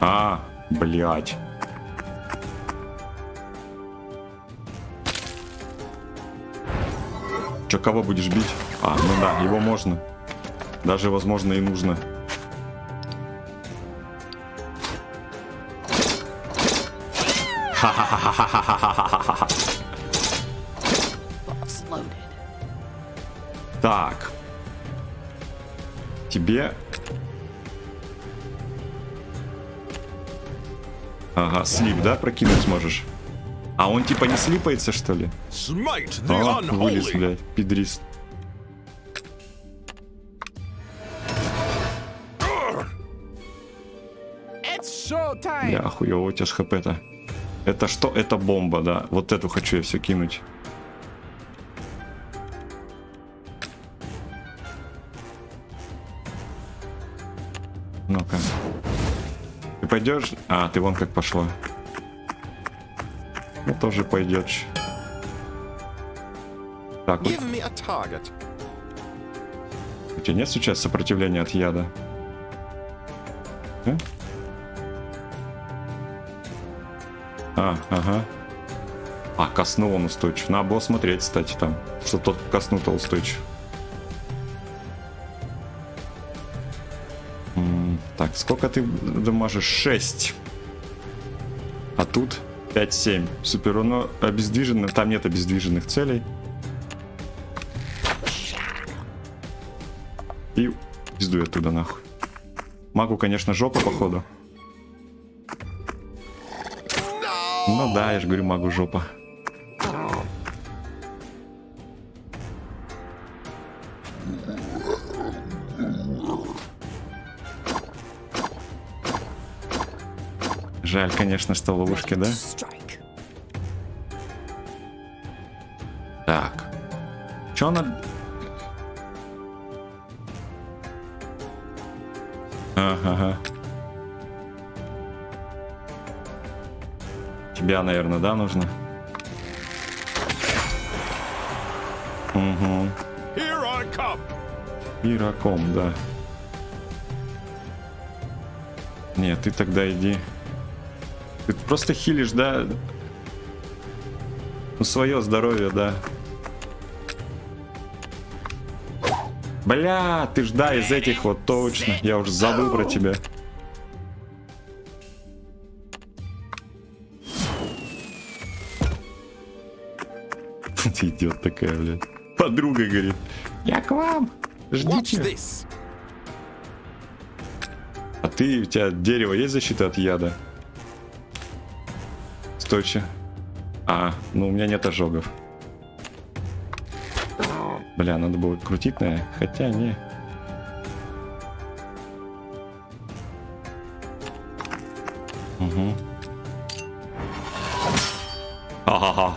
А, блядь. Че, кого будешь бить? А, ну да, его можно. Даже, возможно, и нужно. Ха-ха-ха-ха-ха-ха-ха-ха-ха-ха. Так. Тебе... Ага, слип, да, прокинуть сможешь? А он типа не слипается, что ли? А, вылез, блядь, пидрис. Бля, хуёво, у тебя ж хп-то. Это что? Это бомба, да. Вот эту хочу я все кинуть. Ну-ка. Ты пойдешь? А, ты вон как пошла. Ну, тоже пойдешь. Так вот. У тебя нет сейчас сопротивления от яда? А, ага. А, коснул он устойчив. Надо было смотреть, кстати, там. Что тот коснул-то устойчив. Так, сколько ты дамажишь? 6. А тут 5-7. Супер, оно обездвижено. Там нет обездвиженных целей. И пизду оттуда нахуй. Магу, конечно, жопа, походу. Ну да, я же говорю, магу жопа. Жаль, конечно, что ловушки, да? Так. Чё она... Ага. Тебя, наверное, да, нужно? Угу. Ираком, да. Нет, ты тогда иди... Ты просто хилишь, да? Ну, свое здоровье, да. Бля, ты ж да, из этих вот точно. Я уже забыл про тебя. Ты идиот такая, блядь. Подруга говорит. Я к вам. Ждите. А ты, у тебя дерево есть защита от яда? А, ну у меня нет ожогов. Бля, надо было крутить, наверное. Хотя не. Угу. Ага.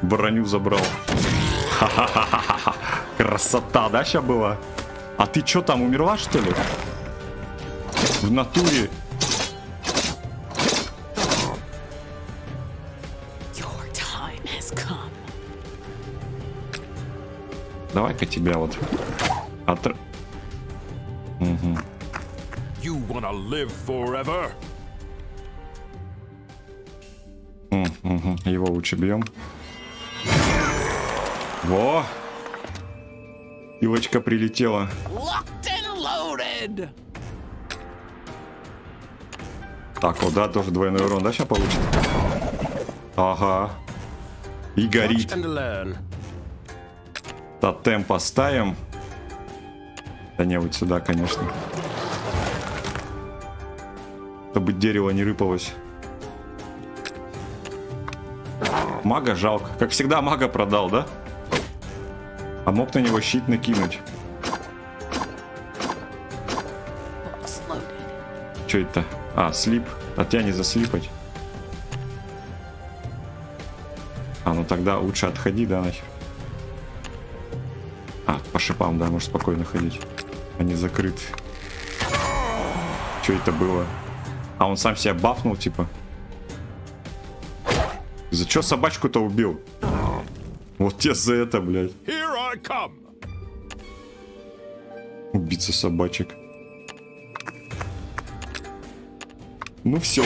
Броню забрал. Ха-ха-ха-ха-ха. Красота, да, сейчас была? А ты чё там, умерла, что ли? В натуре. Давай-ка тебя вот отр... Угу. Угу. Его лучше бьем. Во! Ивочка прилетела. Так, вот, да, тоже двойной урон, да, сейчас получит? Ага. И горит. Тотем поставим. Да не, вот сюда, конечно. Чтобы дерево не рыпалось. Мага жалко. Как всегда, мага продал, да? А мог на него щит накинуть. Что это? А, слип. А тебя не заслипать. А, ну тогда лучше отходи, да, нахер. А, по шипам, да, можешь спокойно ходить. Они закрыты. Что это было? А он сам себя бафнул, типа. За что собачку-то убил? Вот те за это, блядь. Убийца собачек. Ну все.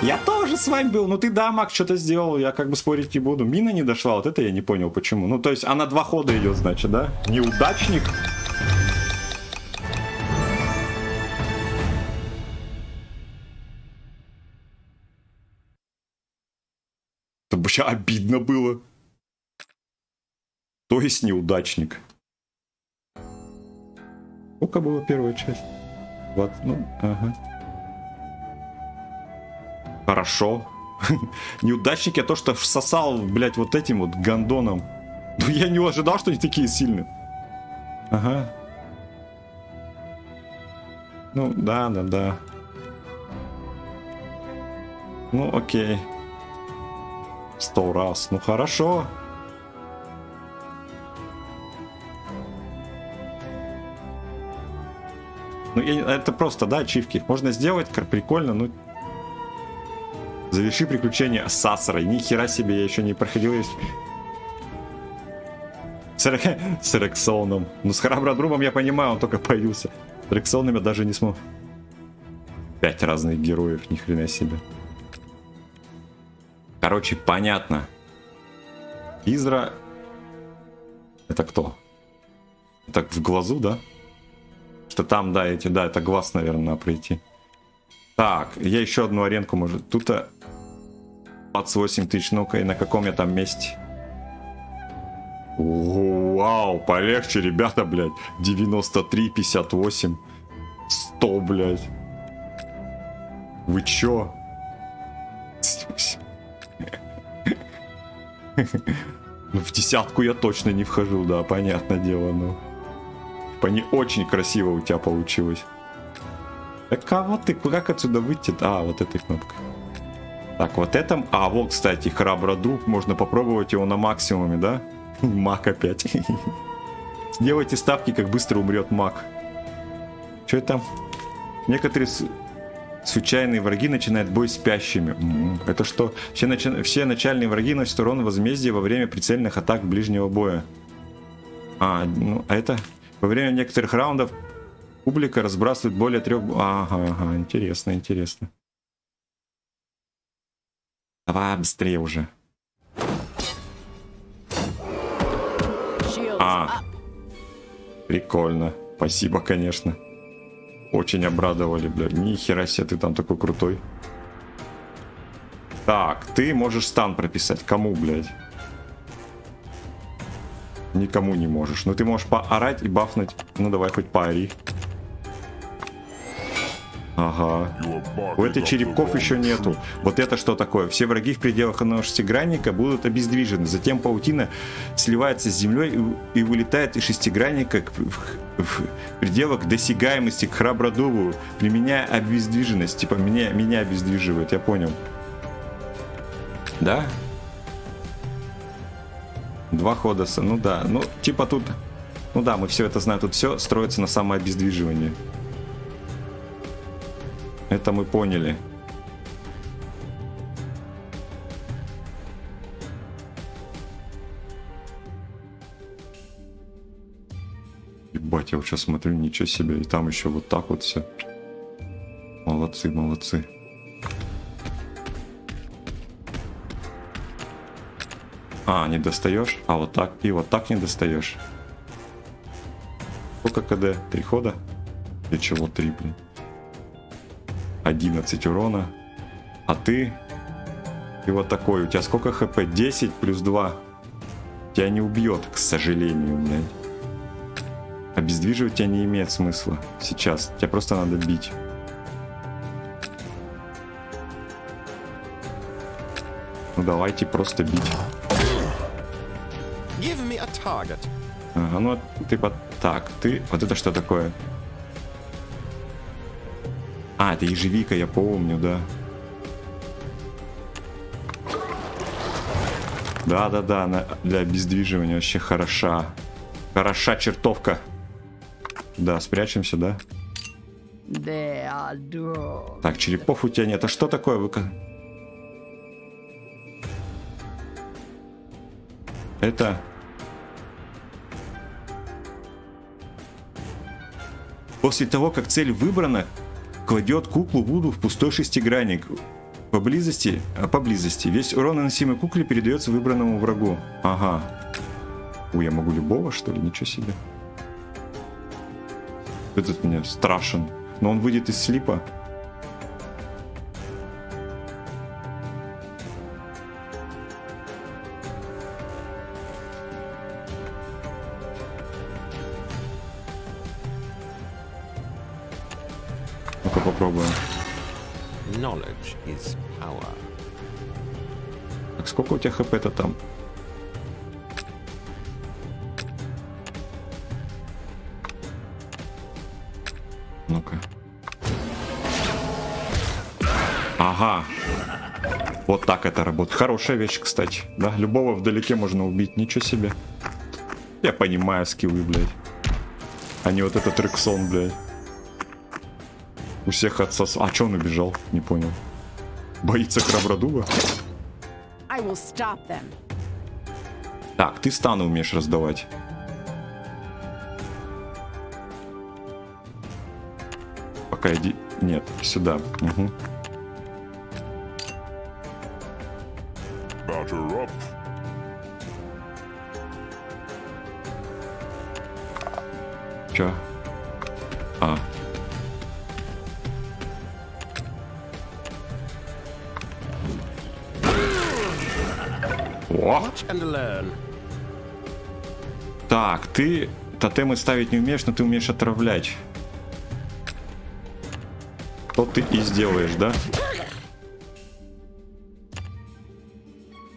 Я тоже с вами был. Ну ты да, Мак, что-то сделал. Я как бы спорить не буду. Мина не дошла. Вот это я не понял, почему. Ну то есть она два хода идет, значит, да? Неудачник. Это вообще обидно было. То есть неудачник. Сколько была первая часть? 20, ну, ага. Хорошо. Неудачник я то, что всосал, блядь, вот этим вот гандоном. Но я не ожидал, что они такие сильные. Ага. Ну, да, да, да. Ну, окей. 100 раз. Ну, хорошо. Ну, это просто, да, ачивки. Можно сделать, как прикольно, ну... Заверши приключение с Сасарой. Ни хера себе, я еще не проходил. С Рексоном. Ну, с Храбродрубом я понимаю, он только появился. С Рексоном я даже не смог. 5 разных героев, ни хрена себе. Короче, понятно. Изра... Это кто? Так в глазу, да? Что там, да, эти, да, это глаз, наверное, надо пройти. Так, я еще одну аренку, может, тут-то 28 тысяч, ну-ка, и на каком я там месте? Вау, полегче, ребята, блядь. 93, 58, 100, блядь. Вы чё? Ну, в десятку я точно не вхожу, да, понятное дело, ну. Не очень красиво у тебя получилось. Так, а вот ты, как отсюда выйти? А, вот этой кнопкой. Так, вот это... А, вот, кстати, Храбродруб. Можно попробовать его на максимуме, да? Мак опять. Сделайте ставки, как быстро умрет Мак. Че это? Некоторые случайные враги начинают бой спящими. Это что? Все начальные враги носят урон возмездия во время прицельных атак ближнего боя. А, ну, а это... Во время некоторых раундов публика разбрасывает более 3... Ага, ага, интересно, интересно. Давай быстрее уже. А, прикольно. Спасибо, конечно. Очень обрадовали, бля. Нихера себе, ты там такой крутой. Так, ты можешь стан прописать. Кому, блядь? Никому не можешь. Но ты можешь поорать и бафнуть. Ну давай хоть поори. Ага. У этой черепков еще нету. Вот это что такое? Все враги в пределах шестигранника будут обездвижены. Затем паутина сливается с землей и вылетает из шестигранника в пределах досягаемости к Храбродубу, применяя обездвиженность. Типа меня обездвиживает, я понял. Да? 2 хода, ну да, ну типа тут, ну да, мы все это знаем, тут все строится на самообездвиживании. Это мы поняли. Ебать, я вот сейчас смотрю, ничего себе, и там еще вот так вот все. Молодцы, молодцы. А, не достаешь? А, вот так. И вот так не достаешь. Сколько КД? 3 хода? Для чего 3, блин? 11 урона. А ты... Ты вот такой. У тебя сколько хп? 10 плюс 2. Тебя не убьет, к сожалению, блядь. Обездвиживать тебя не имеет смысла сейчас. Тебя просто надо бить. Ну давайте просто бить. Ага, ну ты под... Так, ты... Вот это что такое? А, это ежевика, я помню, да. Да-да-да, она для обездвиживания вообще хороша. Хороша чертовка. Да, спрячемся, да? Так, черепов у тебя нет. А что такое? Это... После того, как цель выбрана, кладет куклу Вуду в пустой шестигранник. Поблизости. Весь урон, наносимый кукле, передается выбранному врагу. Ага. Ой, я могу любого, что ли? Ничего себе. Этот мне страшен. Но он выйдет из слипа. Ну-ка попробуем. Так, сколько у тебя хп-то там? Ну-ка. Ага. Вот так это работает. Хорошая вещь, кстати. Да, любого вдалеке можно убить. Ничего себе. Я понимаю скиллы, блядь. А не вот этот Рексон, блядь. У всех отсос... А, чё он убежал? Не понял. Боится Храбродуба? Так, ты станы умеешь раздавать. Пока иди... Нет, сюда. Угу. Чё? А... О! Так, ты тотемы ставить не умеешь, но ты умеешь отравлять. То ты и сделаешь, да?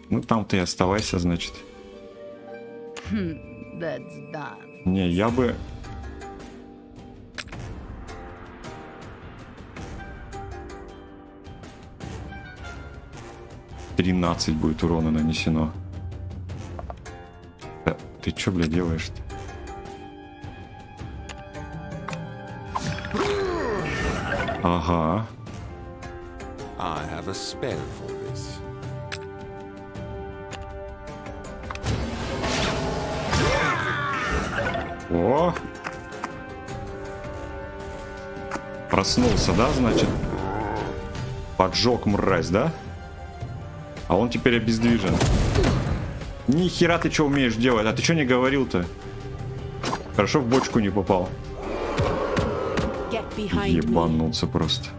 Ну там ты и оставайся, значит. Не, я бы... ...13 будет урона нанесено. Да, ты чё, бля, делаешь-то? Ага. О! Проснулся, да, значит? Поджег, мразь, да? А он теперь обездвижен. Ни хера ты что умеешь делать? А ты что не говорил-то? Хорошо в бочку не попал. Ебанулся просто.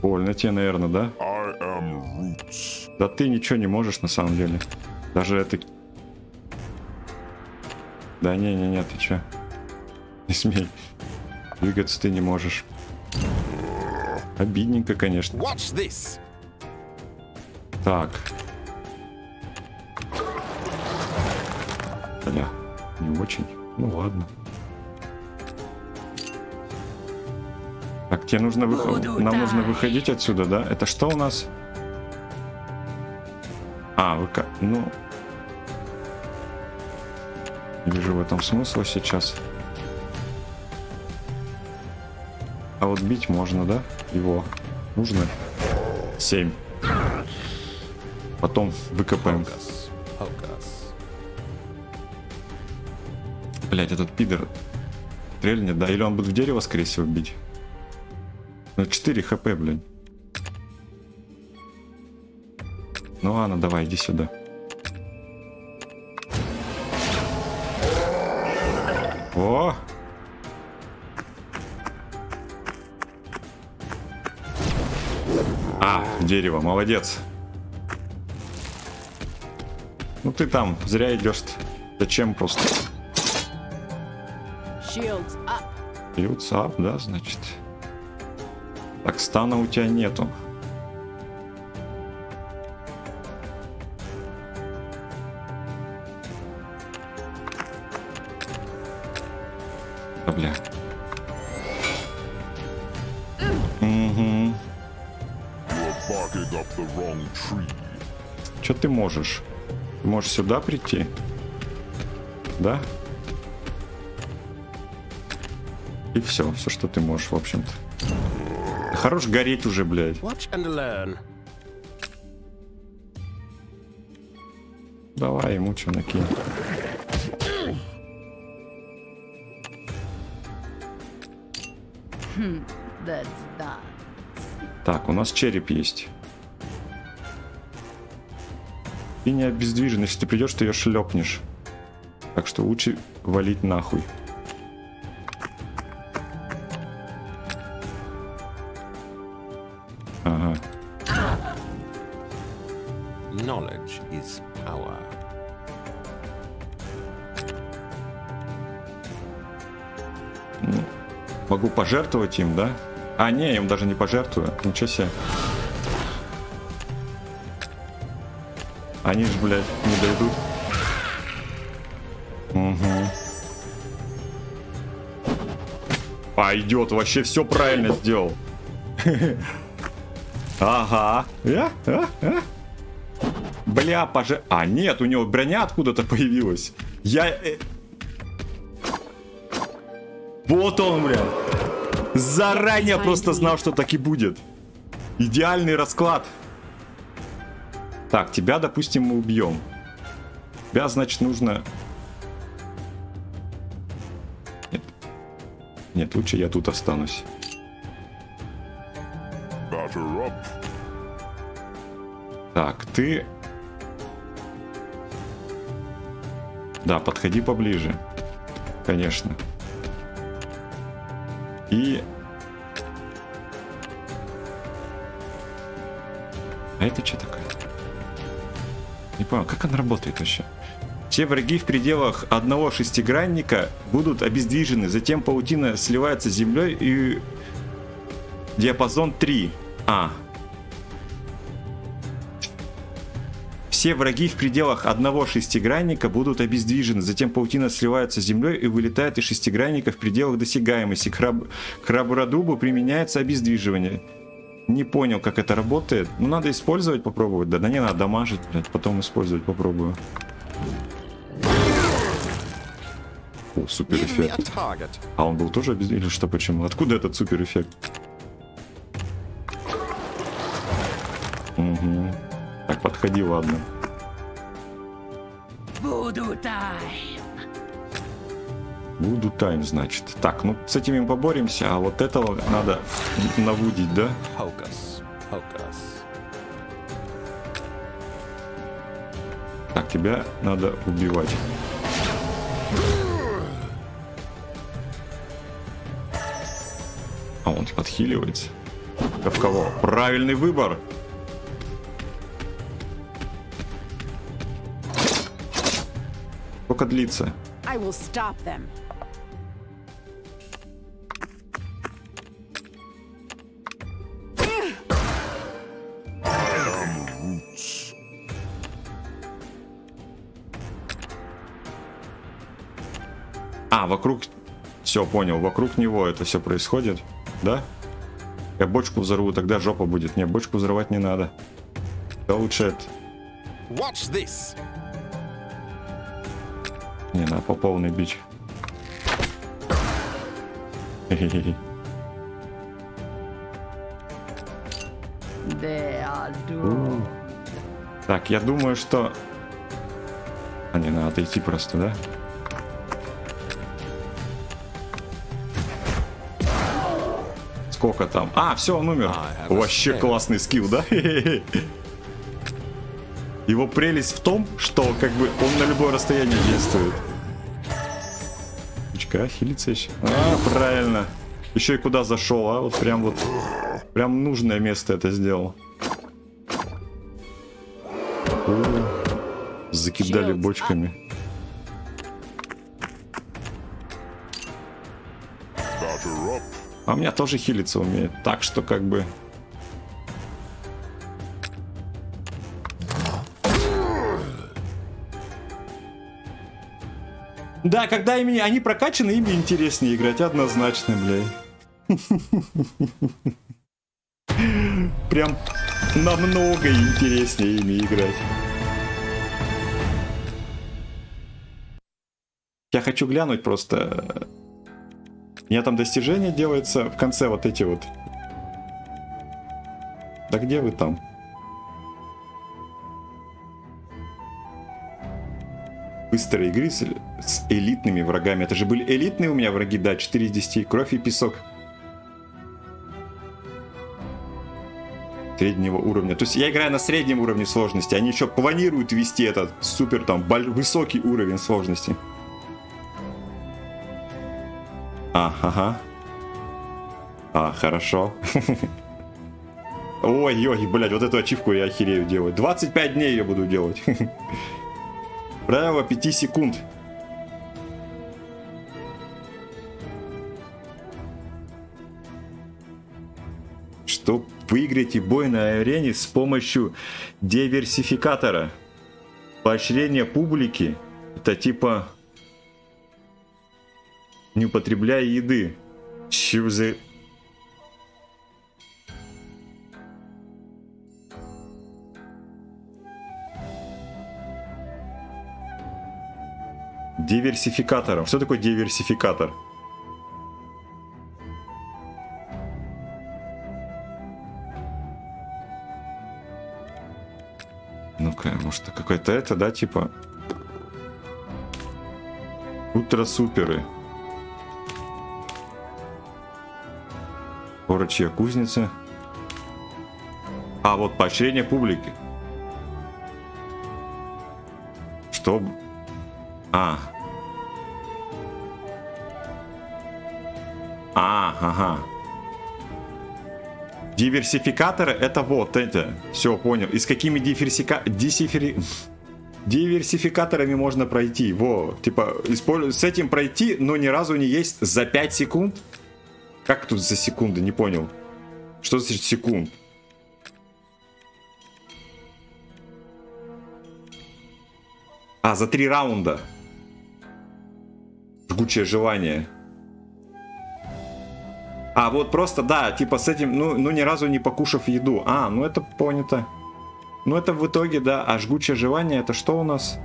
Больно тебе, наверное, да? Да ты ничего не можешь на самом деле. Даже это... Да не-не-не, ты чё? Не смей. Двигаться ты не можешь. Обидненько, конечно. Так. Бля, не очень. Ну ладно. Так, тебе нужно выходить. Нам нужно выходить отсюда, да? Это что у нас? А, вы как? Ну. Не вижу в этом смысла сейчас. А вот бить можно, да? Его нужно. 7. Потом выкопаем. Блять, этот пидор стрельнет, да? Или он будет в дерево, скорее всего, бить. Ну, 4 хп, блин. Ну ладно, давай, иди сюда. О! А, дерево, молодец. Ну ты там зря идешь. -то. Зачем просто? Shields up, да, значит. Так, стана у тебя нету. Да, бля. Угу. Чё ты можешь? Ты можешь сюда прийти? Да? И все, все, что ты можешь, в общем-то. Хорош гореть уже, блядь. Давай ему что накинь. Так, у нас череп есть. И не обездвижен, если ты придешь, ты ее шлепнешь. Так что лучше валить нахуй. Ага. Knowledge is power. Могу пожертвовать им, да? А, не, им даже не пожертвую. Ничего себе. Они же, блядь, не дойдут. Угу. Пойдет, вообще все правильно сделал. Ага. Бля, пожар... А, нет, у него броня откуда-то появилась. Я... Вот он, бля. Заранее просто знал, что так и будет. Идеальный расклад. Так, тебя, допустим, мы убьем. Тебя, значит, нужно... Нет. Нет, лучше я тут останусь. Так, ты... Да, подходи поближе. Конечно. И... А это что такое? Не понял, как она работает вообще? Все враги в пределах одного шестигранника будут обездвижены. Затем паутина сливается с землей и... Диапазон 3. А. Все враги в пределах одного шестигранника будут обездвижены. Затем паутина сливается с землей и вылетает из шестигранника в пределах досягаемости. Храбродрубу применяется обездвиживание. Не понял, как это работает. Ну, надо использовать, попробовать. Да, да не, надо дамажить, блядь, потом использовать, попробую. О, супер эффект. А он был тоже обездвижен? Что, почему? Откуда этот супер эффект? Угу. Так, подходи, ладно. Буду тайм, значит. Так, ну с этими поборемся, а вот этого надо навудить, да? Алкас. Так, тебя надо убивать. А он подхиливается. Да в кого? Правильный выбор. Сколько длится? А, вокруг... Все, понял. Вокруг него это все происходит. Да? Я бочку взорву, тогда жопа будет. Не, бочку взрывать не надо. Да лучше это. Не, на по полной бич. Так, я думаю, что... А не, надо отойти просто, да? Сколько там? А, все, он умер. Вообще классный скилл, да? Его прелесть в том, что как бы он на любое расстояние действует. Бычка хилится еще. А, правильно. Еще и куда зашел, а? Вот. Прям нужное место это сделал. О, закидали бочками. А у меня тоже хилиться умеет. Так что как бы... Да, когда ими они прокачаны, ими интереснее играть, однозначно, бля. Прям намного интереснее ими играть. Я хочу глянуть просто. У меня там достижение делается в конце вот эти вот. Да где вы там? Быстрой игры с элитными врагами. Это же были элитные у меня враги, да, 4 из 10. Кровь и песок. Среднего уровня. То есть я играю на среднем уровне сложности. Они еще планируют вести этот супер там высокий уровень сложности. Ага. А, хорошо. Ой-ой, блядь, вот эту ачивку я охерею делать. 25 дней я буду делать. Правило 5 секунд. Чтоб выиграть бой на арене с помощью диверсификатора. Поощрение публики. Это типа... Не употребляя еды. Чё за... Диверсификатором. Что такое диверсификатор? Ну-ка, может, какой-то это, да, типа? Ультра-суперы. Порочья кузница. А, вот поощрение публики. Что? А. А, ага. Диверсификаторы это вот это. Все, понял. И с какими диверсификаторами можно пройти? Во, типа, с этим пройти, но ни разу не есть за 5 секунд? Как тут за секунды? Не понял. Что за секунд? А, за 3 раунда. Жгучее желание. А, вот просто, да, типа с этим, ну ни разу не покушав еду. А, ну это понято. Ну это в итоге, да. А жгучее желание, это что у нас?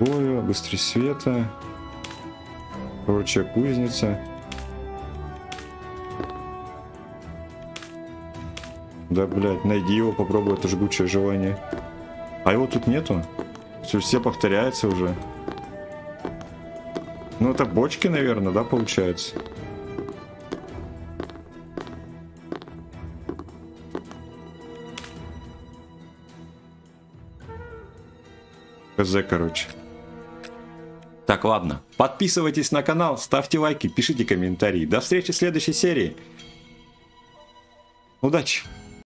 Боя, быстрее света. Прочая кузница. Да, блядь, найди его, попробуй, это жгучее желание. А его тут нету. Все повторяется уже. Ну, это бочки, наверное, да, получается? КЗ, короче. Так, ладно. Подписывайтесь на канал, ставьте лайки, пишите комментарии. До встречи в следующей серии. Удачи!